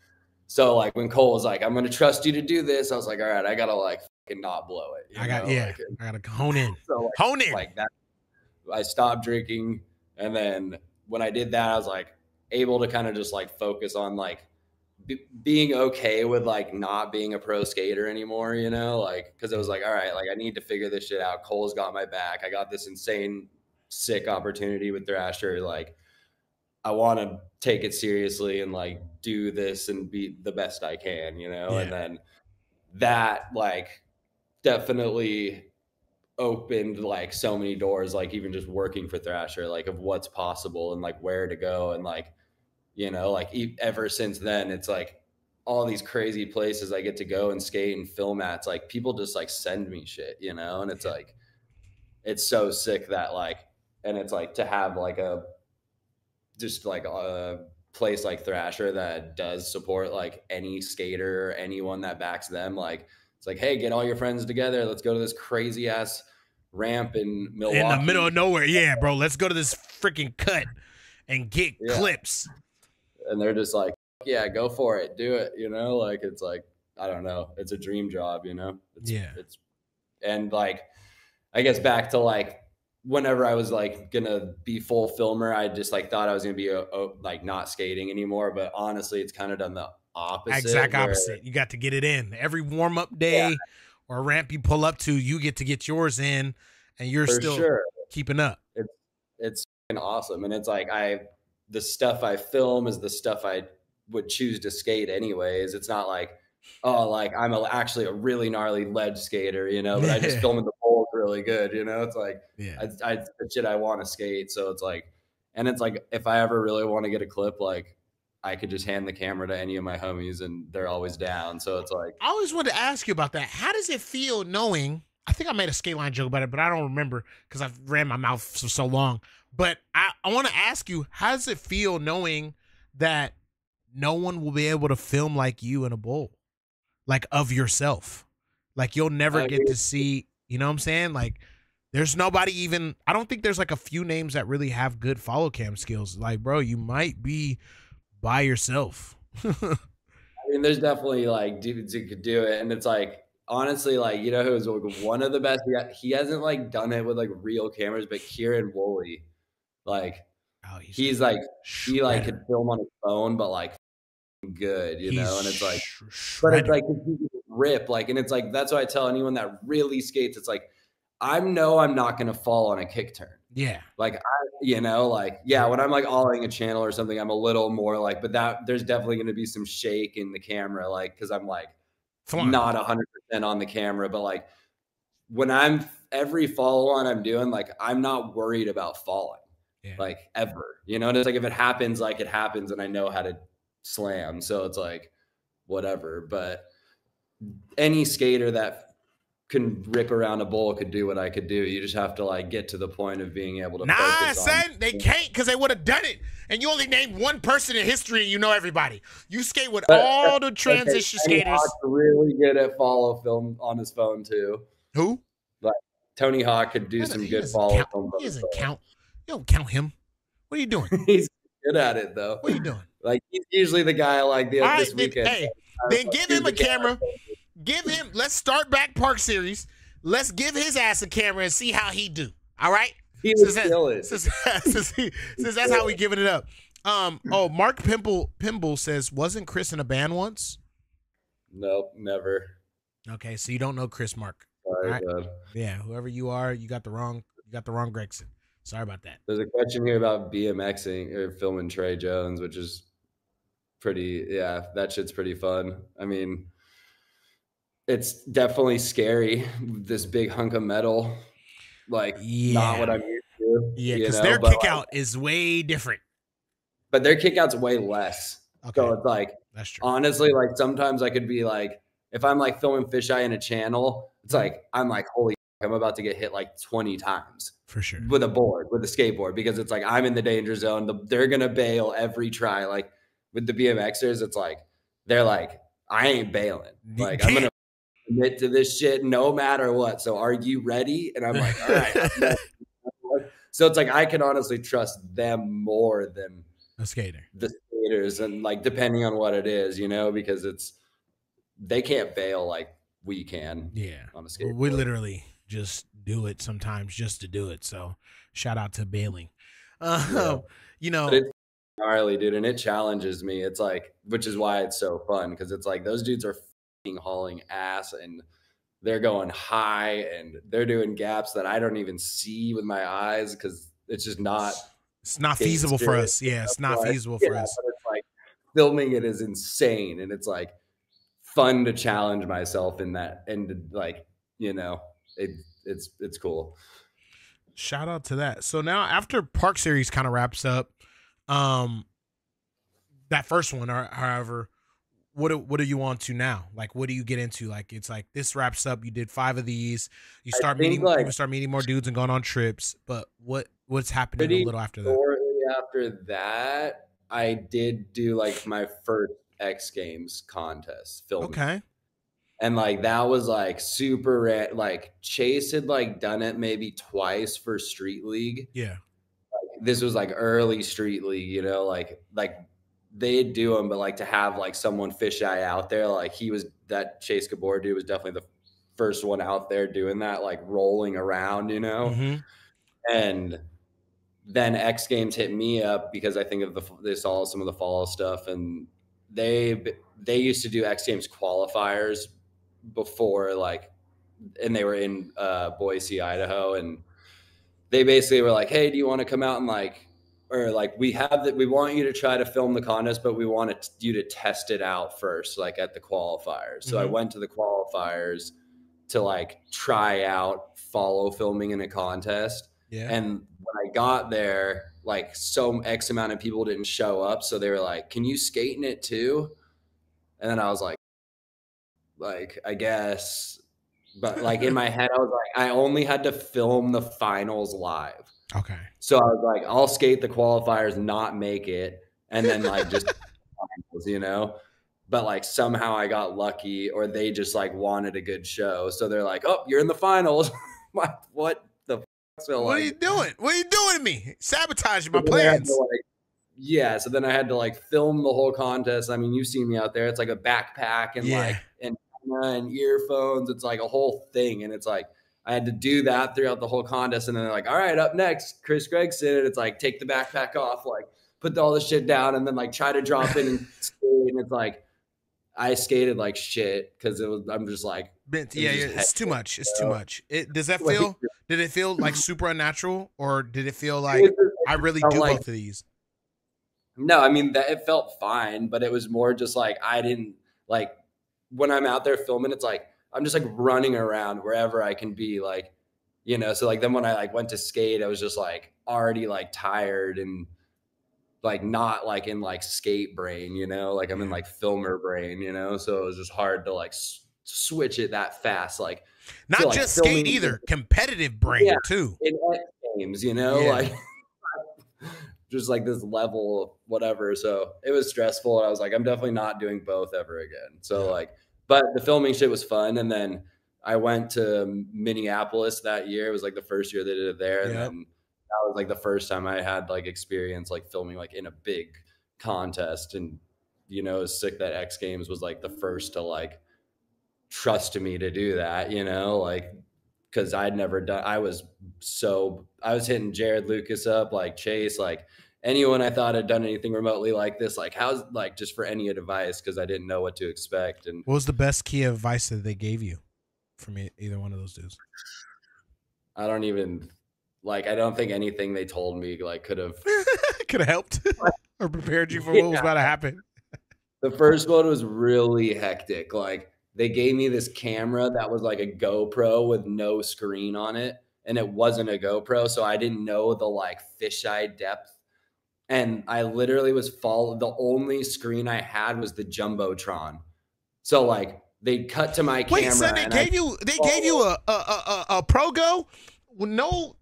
so like when Cole was like, I'm going to trust you to do this. I was like, all right, I got to like fucking not blow it. I got, know? yeah, like, I got to hone in, so like, hone in like that. I stopped drinking. And then when I did that, I was like, able to kind of just like focus on like b being okay with like not being a pro skater anymore, you know, like, cause it was like, all right, like I need to figure this shit out. Cole's got my back. I got this insane, sick opportunity with Thrasher. Like I want to take it seriously and like do this and be the best I can, you know? Yeah. And then that like definitely opened like so many doors, like even just working for Thrasher, like of what's possible and like where to go and like, you know, like e ever since then, it's like all these crazy places I get to go and skate and film at. It's like people just like send me shit, you know, and it's like, it's so sick that like, and it's like to have like a, just like a place like Thrasher that does support like any skater, anyone that backs them. Like, it's like, hey, get all your friends together. Let's go to this crazy ass ramp in Milwaukee. In the middle of nowhere. Yeah, bro. Let's go to this freaking cut and get yeah. clips. And they're just like, yeah, go for it. Do it. You know, like, it's like, I don't know. It's a dream job, you know? It's, yeah. It's, and like, I guess back to like, whenever I was like going to be full filmer, I just like thought I was going to be a, a, like not skating anymore. But honestly, it's kind of done the opposite. Exact opposite. Where, you got to get it in every warm up day yeah. or ramp you pull up to, you get to get yours in and you're For still sure. keeping up. It, it's awesome. And it's like, I, the stuff I film is the stuff I would choose to skate anyways. It's not like, oh, like I'm a, actually a really gnarly ledge skater, you know, but yeah. I just film in the bowl really good. You know, it's like, yeah. I, I, the shit I want to skate. So it's like, and it's like, if I ever really want to get a clip, like I could just hand the camera to any of my homies and they're always down. So it's like, I always wanted to ask you about that. How does it feel knowing, I think I made a skate line joke about it, but I don't remember because I've ran my mouth for so long. But I, I want to ask you, how does it feel knowing that no one will be able to film like you in a bowl, like of yourself? Like you'll never get to see, you know what I'm saying? Like there's nobody even, I don't think there's like a few names that really have good follow cam skills. Like, bro, you might be by yourself. I mean, there's definitely like dudes who could do it. And it's like, honestly, like, you know, who's one of the best, he hasn't like done it with like real cameras, but Kieran Woolley. Like oh, he's, he's like shredder. He like could film on his phone, but like good, you he's know. And it's like, but it's like rip, like, and it's like that's why I tell anyone that really skates. It's like I know I'm not gonna fall on a kick turn. Yeah, like I, you know, like yeah, when I'm like ollieing a channel or something, I'm a little more like, but that there's definitely gonna be some shake in the camera, like because I'm like not a hundred percent on the camera, but like when I'm every follow on I'm doing, like I'm not worried about falling. Yeah. Like ever, you know, and it's like if it happens, like it happens, and I know how to slam, so it's like whatever. But any skater that can rip around a bowl could do what I could do. You just have to like get to the point of being able to. Nah, focus on son, they can't because they would have done it. And you only named one person in history, and you know everybody. You skate with but, all the transition okay, skaters. Tony Hawk's really good at follow film on his phone too. Who? Like Tony Hawk could do doesn't, some good follow count, film. He doesn't count. You don't count him. What are you doing? He's good at it, though. What are you doing? Like, he's usually the guy like the, right, this then, weekend. Hey, then give him a camera. Give him, let's start back Park Series. Let's give his ass a camera and see how he do. All right? He was killing. Since, since, he, since that's how we giving it up. Um. Oh, Mark Pimple, Pimble says, wasn't Chris in a band once? Nope, never. Okay, so you don't know Chris, Mark. Sorry, right? Yeah, whoever you are, you got the wrong, you got the wrong Gregson. Sorry about that. There's a question here about BMXing or filming Trey Jones, which is pretty, yeah, that shit's pretty fun. I mean, it's definitely scary. This big hunk of metal, like yeah. not what I'm used to. Yeah, because their but, kickout like, is way different. But their kickout's way less. Okay. So it's like, that's true. Honestly, like sometimes I could be like, if I'm like filming fisheye in a channel, it's like, I'm like, holy, I'm about to get hit like twenty times. For sure. With a board, with a skateboard, because it's like, I'm in the danger zone. The, they're going to bail every try. Like with the B M Xers, it's like, they're like, I ain't bailing. Like I'm going to commit to this shit no matter what. So are you ready? And I'm like, all right. So it's like, I can honestly trust them more than a skater. The skaters, and like, depending on what it is, you know, because it's, they can't bail like we can. Yeah. On a skateboard. We literally just do it sometimes just to do it. So shout out to bailing. Uh, yeah. You know, it's gnarly, dude. And it challenges me. It's like, which is why it's so fun. Cause it's like, those dudes are fucking hauling ass and they're going high and they're doing gaps that I don't even see with my eyes. Cause it's just not, it's not feasible for us. Yeah. It's not feasible for us. But it's like filming it is insane. And it's like, fun to challenge myself in that, and like, you know, it it's it's cool. Shout out to that. So now after Park Series kind of wraps up, um that first one or however, what what are you on to now? Like what do you get into? Like it's like this wraps up, you did five of these, you start meeting like, you start meeting more dudes and going on trips, but what what's happening a little after that? After that, I did do like my first X Games contest film. Okay. And like that was like super, like Chase had like done it maybe twice for Street League. Yeah. Like, this was like early Street League, you know, like like they'd do them, but like to have like someone fisheye out there, like he was, that Chase Gabor dude was definitely the first one out there doing that, like rolling around, you know. Mm-hmm. And then X Games hit me up because I think of the they saw some of the fall stuff, and They they used to do X Games qualifiers before, like, and they were in uh, Boise, Idaho, and they basically were like, "Hey, do you want to come out and like, or like, we have that, we want you to try to film the contest, but we want you to test it out first, like at the qualifiers." Mm-hmm. So I went to the qualifiers to like try out follow filming in a contest. Yeah. And when I got there, like so X amount of people didn't show up. So they were like, "Can you skate in it too?" And then I was like, like, I guess, but like in my head, I was like, I only had to film the finals live. Okay. So I was like, I'll skate the qualifiers, not make it. And then like just, finals, you know, but like somehow I got lucky, or they just like wanted a good show. So they're like, "Oh, you're in the finals." What? What? So what like, are you doing? What are you doing to me? Sabotaging my so plans. Like, yeah. So then I had to like film the whole contest. I mean, you've seen me out there. It's like a backpack and yeah. like and, and earphones. It's like a whole thing. And it's like I had to do that throughout the whole contest. And then they're like, "All right, up next, Chris Gregson." And it's like, take the backpack off, like put all the shit down, and then like try to drop in and skate. And it's like I skated like shit because it was. I'm just like, yeah, yeah. It's too much. It's too much. It does that feel? Did it feel like super unnatural, or did it feel like I really do both of these? No, I mean that it felt fine, but it was more just like I didn't like when I'm out there filming. It's like I'm just like running around wherever I can be, like you know. So like then when I like went to skate, I was just like already like tired and. Like not like in like skate brain, you know, like I'm in like filmer brain, you know, so it was just hard to like s switch it that fast. Like not like just skate either, competitive brain yeah, too. In games, you know, yeah. like just like this level of whatever. So it was stressful. And I was like, I'm definitely not doing both ever again. So yeah. like, but the filming shit was fun. And then I went to Minneapolis that year. It was like the first year they did it there. Yeah. And then that was like the first time I had like experience like filming like in a big contest, and you know it was sick that X Games was like the first to like trust me to do that, you know, like because I'd never done. I was so I was hitting Jared Lucas up, like Chase, like anyone I thought had done anything remotely like this, like how's like just for any advice because I didn't know what to expect. And what was the best key of advice that they gave you from either one of those dudes? I don't even. Like, I don't think anything they told me, like, could have... could have helped or prepared you for what yeah. was about to happen. The first one was really hectic. Like, they gave me this camera that was like a GoPro with no screen on it. And it wasn't a GoPro. So I didn't know the like fisheye depth. And I literally was followed. The only screen I had was the Jumbotron. So like they cut to my camera. Wait, so they gave you, they gave you a, a, a, a ProGo? No,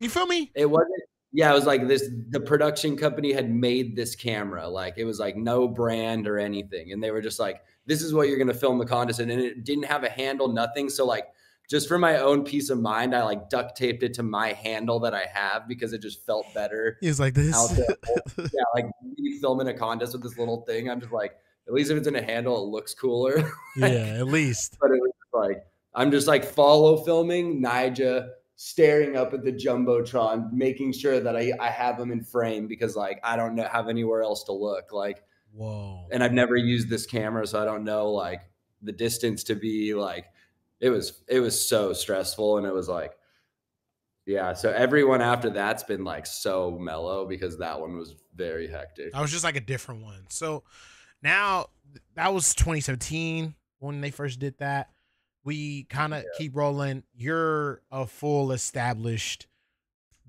you feel me? It wasn't. Yeah, it was like this, the production company had made this camera. Like it was like no brand or anything. And they were just like, this is what you're going to film the contest. And it didn't have a handle, nothing. So like, just for my own peace of mind, I like duct taped it to my handle that I have because it just felt better. He's like this. Out there. Yeah, like filming a contest with this little thing. I'm just like, at least if it's in a handle, it looks cooler. Like, yeah, at least. But it was like, I'm just like follow filming Nyjah, staring up at the Jumbotron, making sure that I, I have him in frame because like I don't know, have anywhere else to look. Like, whoa. And I've never used this camera, so I don't know like the distance to be like. It was, it was so stressful. And it was like, yeah. So everyone after that's been like so mellow because that one was very hectic. I was just like a different one. So now that was twenty seventeen when they first did that. We kind of yeah. keep rolling. You're a full established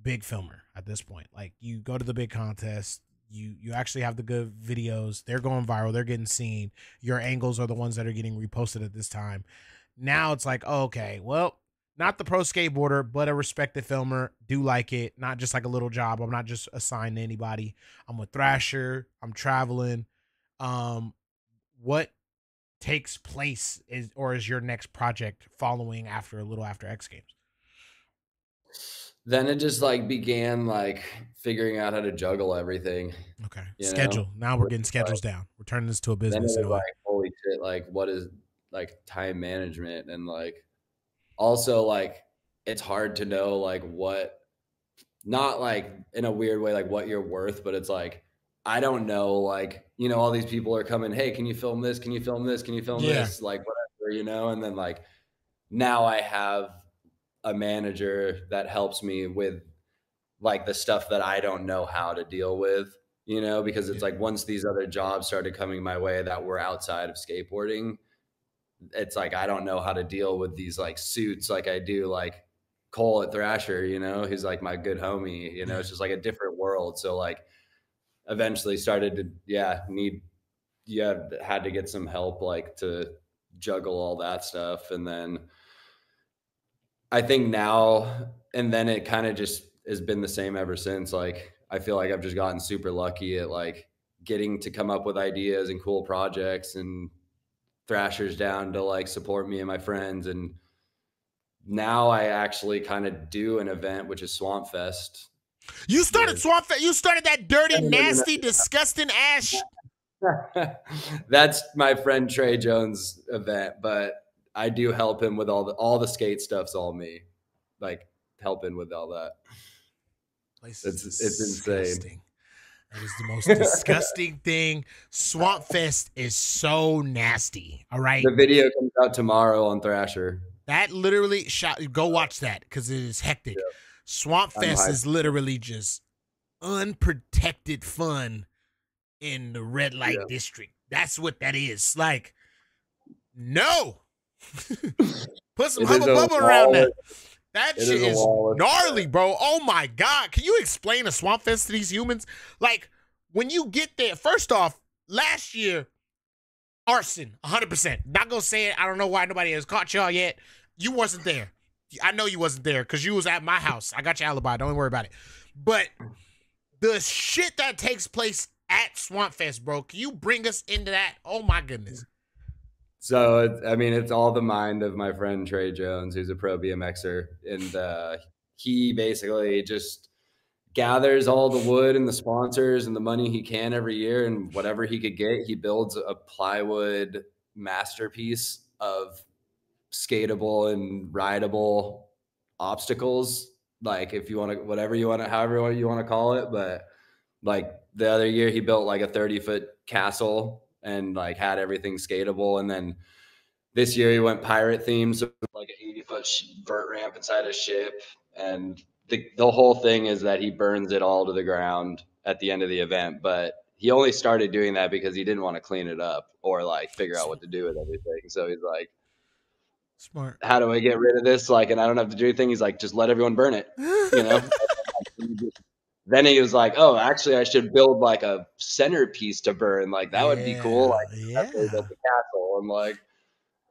big filmer at this point. Like you go to the big contest, you, you actually have the good videos. They're going viral. They're getting seen. Your angles are the ones that are getting reposted at this time. Now it's like, okay, well, not the pro skateboarder, but a respected filmer. Do like it. Not just like a little job. I'm not just assigned to anybody. I'm with Thrasher. I'm traveling. Um, what takes place is, or is your next project following after a little after X Games? Then it just like began like figuring out how to juggle everything. Okay. Schedule. Know? Now we're getting schedules like, down. We're turning this to a business. Then it was like, holy shit, like what is... like time management and like also like it's hard to know like what, not like in a weird way like what you're worth, but it's like I don't know, like, you know, all these people are coming, hey, can you film this, can you film this, can you film yeah. this, like whatever, you know. And then like now I have a manager that helps me with like the stuff that I don't know how to deal with, you know, because it's yeah. like once these other jobs started coming my way that were outside of skateboarding, it's like, I don't know how to deal with these like suits. Like I do like Cole at Thrasher, you know, who's like my good homie, you know, it's just like a different world. So like eventually started to, yeah, need, yeah, had to get some help, like to juggle all that stuff. And then I think now, and then it kind of just has been the same ever since. Like, I feel like I've just gotten super lucky at like getting to come up with ideas and cool projects, and Thrasher's down to like support me and my friends. And now I actually kind of do an event, which is Swamp Fest. You started Swamp Fest. You started that dirty, nasty, disgusting ash. That's my friend Trey Jones' event, but I do help him with all the all the skate stuff's all me, like helping with all that. It's it's insane. That is the most disgusting thing. Swamp Fest is so nasty. All right. The video comes out tomorrow on Thrasher. That literally shot. Go watch that because it is hectic. Yeah. Swamp Fest is literally just unprotected fun in the red light yeah. district. That's what that is. Like, no. Put some hubba bubba around that. That it shit is, is gnarly, bro. Oh, my God. Can you explain a Swamp Fest to these humans? Like, when you get there, first off, last year, arson, one hundred percent. Not going to say it. I don't know why nobody has caught y'all yet. You wasn't there. I know you wasn't there because you was at my house. I got your alibi. Don't worry about it. But the shit that takes place at Swamp Fest, bro, can you bring us into that? Oh, my goodness. So, it's, I mean, it's all the mind of my friend Trey Jones, who's a pro B M Xer. And uh, he basically just gathers all the wood and the sponsors and the money he can every year. And whatever he could get, he builds a plywood masterpiece of skatable and rideable obstacles. Like, if you want to, whatever you want to, however you want to call it. But, like, the other year, he built, like, a thirty-foot castle and like had everything skatable. And then this year he went pirate themed, so like an eighty foot vert ramp inside a ship. And the, the whole thing is that he burns it all to the ground at the end of the event, but he only started doing that because he didn't want to clean it up or like figure out what to do with everything. So he's like, smart. How do I get rid of this? Like, and I don't have to do anything. He's like, just let everyone burn it, you know? Then he was like, oh, actually I should build like a centerpiece to burn. Like that yeah, would be cool. Like yeah. that's, that's a castle. And like,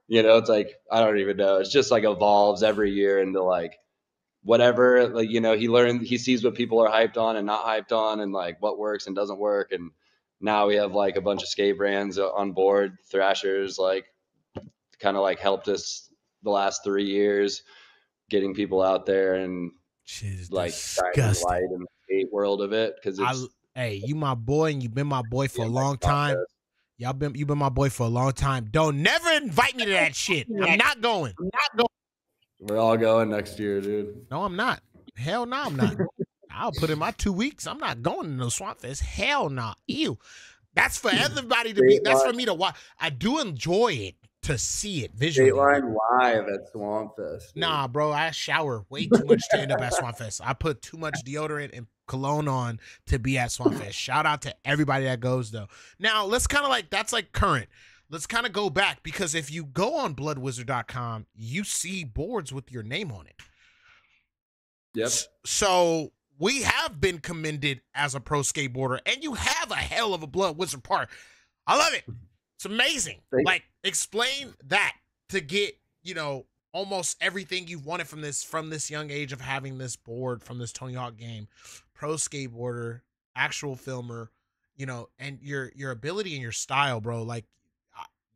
you know, it's like, I don't even know. It's just like evolves every year into like whatever, like, you know, he learned, he sees what people are hyped on and not hyped on and like what works and doesn't work. And now we have like a bunch of skate brands on board. Thrasher's like kind of like helped us the last three years getting people out there and She's like disgusting. Light in the skate world of it. Cause it's, I, hey, you my boy and you've been my boy for a long time. Y'all been, you've been my boy for a long time. Don't never invite me to that shit. I'm not going. I'm not going. We're all going next year, dude. No, I'm not. Hell no, I'm not. I'll put in my two weeks. I'm not going to no Swamp Fest. Hell no. Nah. Ew. That's for everybody to be. That's for me to watch. I do enjoy it to see it visually. Dateline live at Swamp Fest. Dude. Nah, bro. I shower way too much to end up at Swamp Fest. I put too much deodorant and cologne on to be at Swamp Fest. Shout out to everybody that goes, though. Now, let's kind of like, that's like current. Let's kind of go back, because if you go on blood wizard dot com, you see boards with your name on it. Yep. So we have been commended as a pro skateboarder, and you have a hell of a Blood Wizard part. I love it. It's amazing. Thanks. Like, explain that to get, you know, almost everything you've wanted from this, from this young age of having this board from this Tony Hawk game, pro skateboarder, actual filmer, you know, and your, your ability and your style, bro. Like,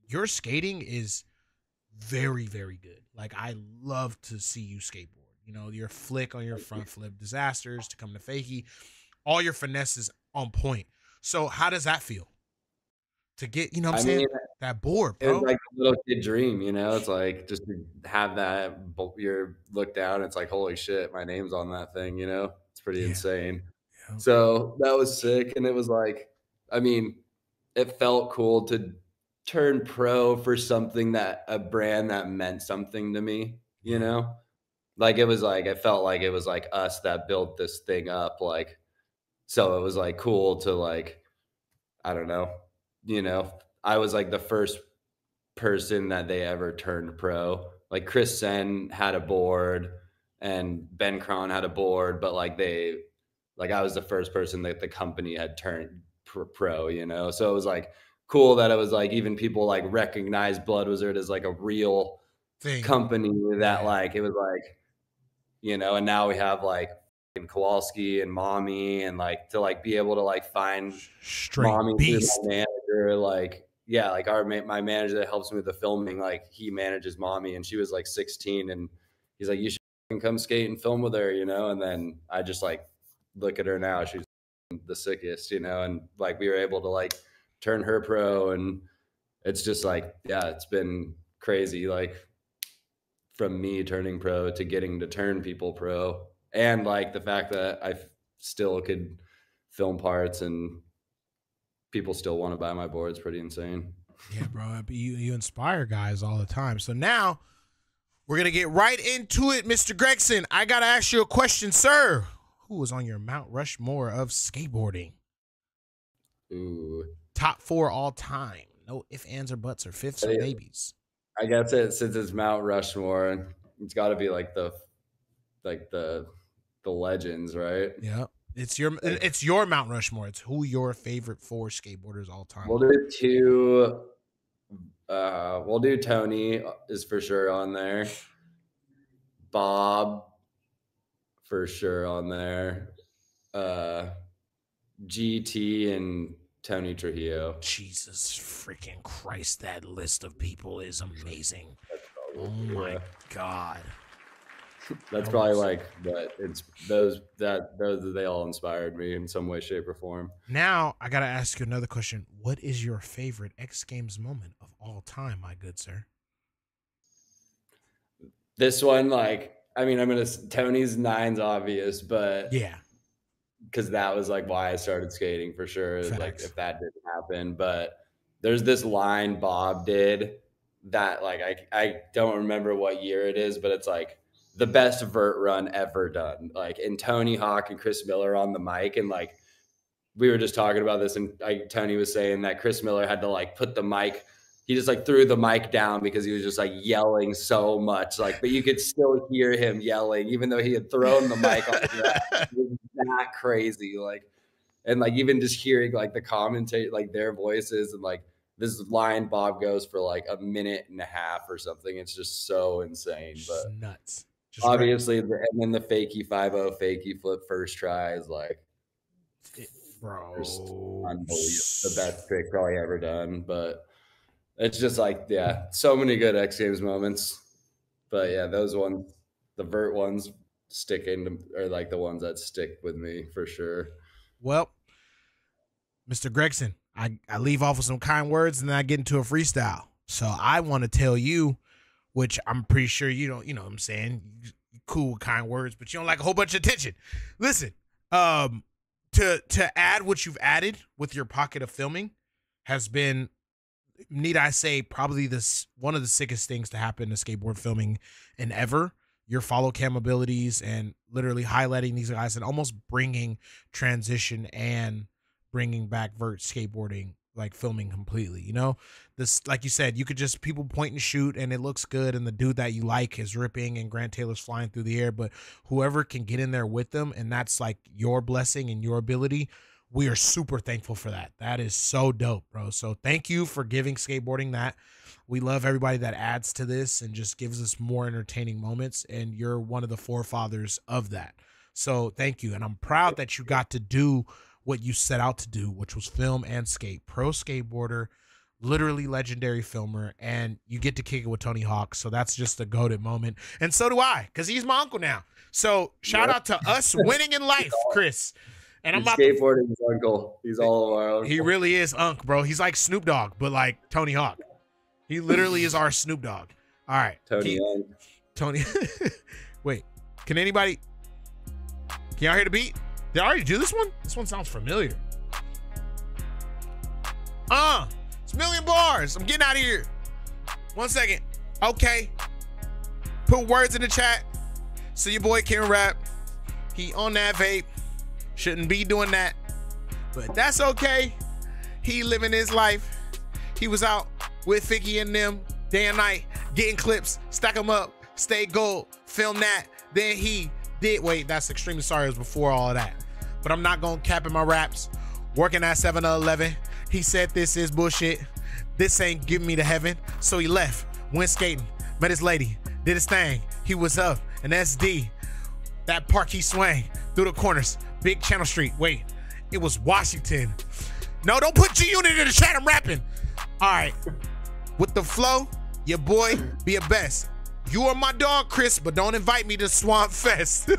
your skating is very, very good. Like, I love to see you skateboard. You know, your flick on your front flip, disasters to come to Figgy, all your finesse is on point. So how does that feel to get, you know what I'm I saying? Mean, that board, bro. It's like a little kid dream, you know? It's like just to have that, you're looked down, it's like, holy shit, my name's on that thing, you know? It's pretty yeah. insane. Yeah, okay. So that was sick. And it was like, I mean, it felt cool to turn pro for something that a brand that meant something to me, you know, like it was like, I felt like it was like us that built this thing up. Like, so it was like cool to like, I don't know, you know, I was like the first person that they ever turned pro. Like Chris Sen had a board and Ben Cron had a board, but like they, like I was the first person that the company had turned pro, you know? So it was like, cool that it was like even people like recognize Blood Wizard as like a real thing. Company that like it was like, you know, and now we have like Kowalski and Mommy and like to like be able to like find Straight Mommy beast. Through my manager, like yeah, like our my manager that helps me with the filming, like he manages Mommy and she was like sixteen and he's like, you should come skate and film with her, you know. And then I just like look at her now, she's the sickest, you know, and like we were able to like turn her pro. And it's just like, yeah, it's been crazy. Like from me turning pro to getting to turn people pro. And like the fact that I still could film parts and people still want to buy my board's pretty insane. Yeah, bro, you, you inspire guys all the time. So now we're going to get right into it. Mister Gregson, I got to ask you a question, sir. Who was on your Mount Rushmore of skateboarding? Ooh. Top four all time. No ifs, ands, or buts, or fifths, or babies. I guess it since it's Mount Rushmore, it's got to be like the, like the, the legends, right? Yeah, it's your it's your Mount Rushmore. It's who your favorite four skateboarders all time. We'll do two. Uh, we'll do Tony is for sure on there. Bob, for sure on there. Uh, G T and Tony Trujillo. Jesus freaking Christ, that list of people is amazing. Oh my God. That's probably like, but it's those that those they all inspired me in some way, shape, or form. Now I gotta ask you another question. What is your favorite X Games moment of all time, my good sir? This one, like, I mean, I'm gonna Tony's nine's obvious, but yeah. Because that was like why I started skating for sure. Facts. Like if that didn't happen, but there's this line Bob did that like I I don't remember what year it is, but it's like the best vert run ever done. Like in Tony Hawk and Chris Miller on the mic, and like we were just talking about this, and I, Tony was saying that Chris Miller had to like put the mic, he just like threw the mic down because he was just like yelling so much, like, but you could still hear him yelling, even though he had thrown the mic on the it was that crazy. Like, and like, even just hearing like the commentate, like their voices, and like this line Bob goes for like a minute and a half or something. It's just so insane, but just nuts. Just obviously, right. And then the fakie five oh fakie flip first try is like, bro, the best trick probably ever done. But it's just like, yeah, so many good X Games moments. But yeah, those ones, the vert ones stick into, or like the ones that stick with me for sure. Well, Mister Gregson, I, I leave off with some kind words and then I get into a freestyle. So I want to tell you, which I'm pretty sure you don't, you know what I'm saying? You're cool with kind words, but you don't like a whole bunch of attention. Listen, um, to, to add what you've added with your pocket of filming has been, need I say, probably this one of the sickest things to happen to skateboard filming and ever. Your follow cam abilities and literally highlighting these guys and almost bringing transition and bringing back vert skateboarding, like filming completely, you know, this, like you said, you could just people point and shoot and it looks good. And the dude that you like is ripping and Grant Taylor's flying through the air, but whoever can get in there with them. And that's like your blessing and your ability. We are super thankful for that. That is so dope, bro. So thank you for giving skateboarding that. We love everybody that adds to this and just gives us more entertaining moments. And you're one of the forefathers of that. So thank you. And I'm proud that you got to do what you set out to do, which was film and skate. Pro skateboarder, literally legendary filmer, and you get to kick it with Tony Hawk. So that's just a goated moment. And so do I, because he's my uncle now. So shout yep. out to us winning in life, Chris. And I'm about skateboarding his uncle. He's all of our uncle. He really is Unc, bro. He's like Snoop Dogg, but like Tony Hawk. He literally is our Snoop Dogg. All right. Tony. Can, Tony. Wait, can anybody, can y'all hear the beat? Did I already do this one? This one sounds familiar. Uh, it's a million bars. I'm getting out of here. One second. Okay. Put words in the chat. So your boy can rap. He on that vape. Shouldn't be doing that. But that's okay. He living his life. He was out with Figgy and them day and night, getting clips, stack them up, stay gold, film that. Then he did, wait, that's extremely sorry, it was before all of that. But I'm not gonna cap in my raps. Working at seven eleven, he said this is bullshit. This ain't giving me to heaven. So he left, went skating, met his lady, did his thing. He was up, an S D. That park he swang, through the corners, big Channel Street. Wait, it was Washington. No, don't put G-Unit in the chat, I'm rapping. All right. With the flow, your boy be your best. You are my dog, Chris, but don't invite me to Swamp Fest.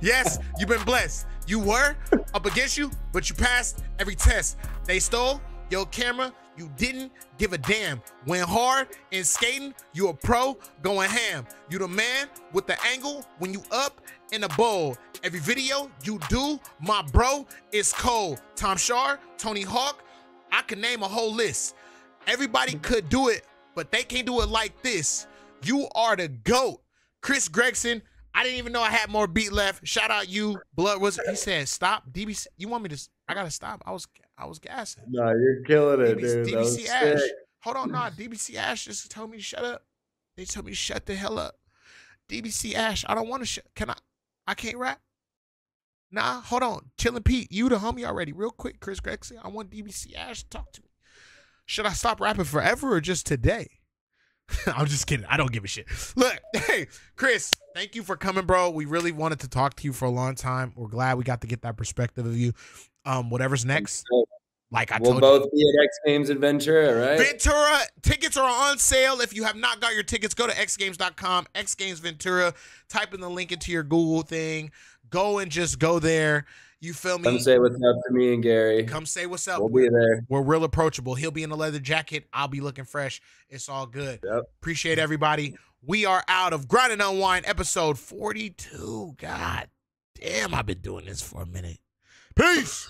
Yes, you've been blessed. You were up against you, but you passed every test. They stole your camera. You didn't give a damn. Went hard in skating. You a pro going ham. You the man with the angle when you up in the bowl. Every video you do, my bro, is cold. Tom Shar, Tony Hawk, I could name a whole list. Everybody could do it, but they can't do it like this. You are the GOAT. Chris Gregson, I didn't even know I had more beat left. Shout out you, Blood Wizard. He said, stop, D B C. You want me to, I got to stop. I was I was gassing. No, you're killing it, D B C, dude. D B C Ash. Sick. Hold on, nah, D B C Ash just told me to shut up. They told me to shut the hell up. D B C Ash, I don't want to shut, can I, I can't rap? Nah, hold on. Chillin' Pete, you the homie already. Real quick, Chris Gregson, I want D B C Ash to talk to me. Should I stop rapping forever or just today? I'm just kidding. I don't give a shit. Look, hey, Chris, thank you for coming, bro. We really wanted to talk to you for a long time. We're glad we got to get that perspective of you. Um, whatever's next, like I we'll told you. We'll both be at X Games in Ventura, right? Ventura. Tickets are on sale. If you have not got your tickets, go to x games dot com, X Games Ventura. Type in the link into your Google thing. Go and just go there. You feel me? Come say what's up to me and Gary. Come say what's up. We'll be there. We're real approachable. He'll be in a leather jacket. I'll be looking fresh. It's all good. Yep. Appreciate everybody. We are out of Grind and Unwind, episode forty-two. God damn, I've been doing this for a minute. Peace.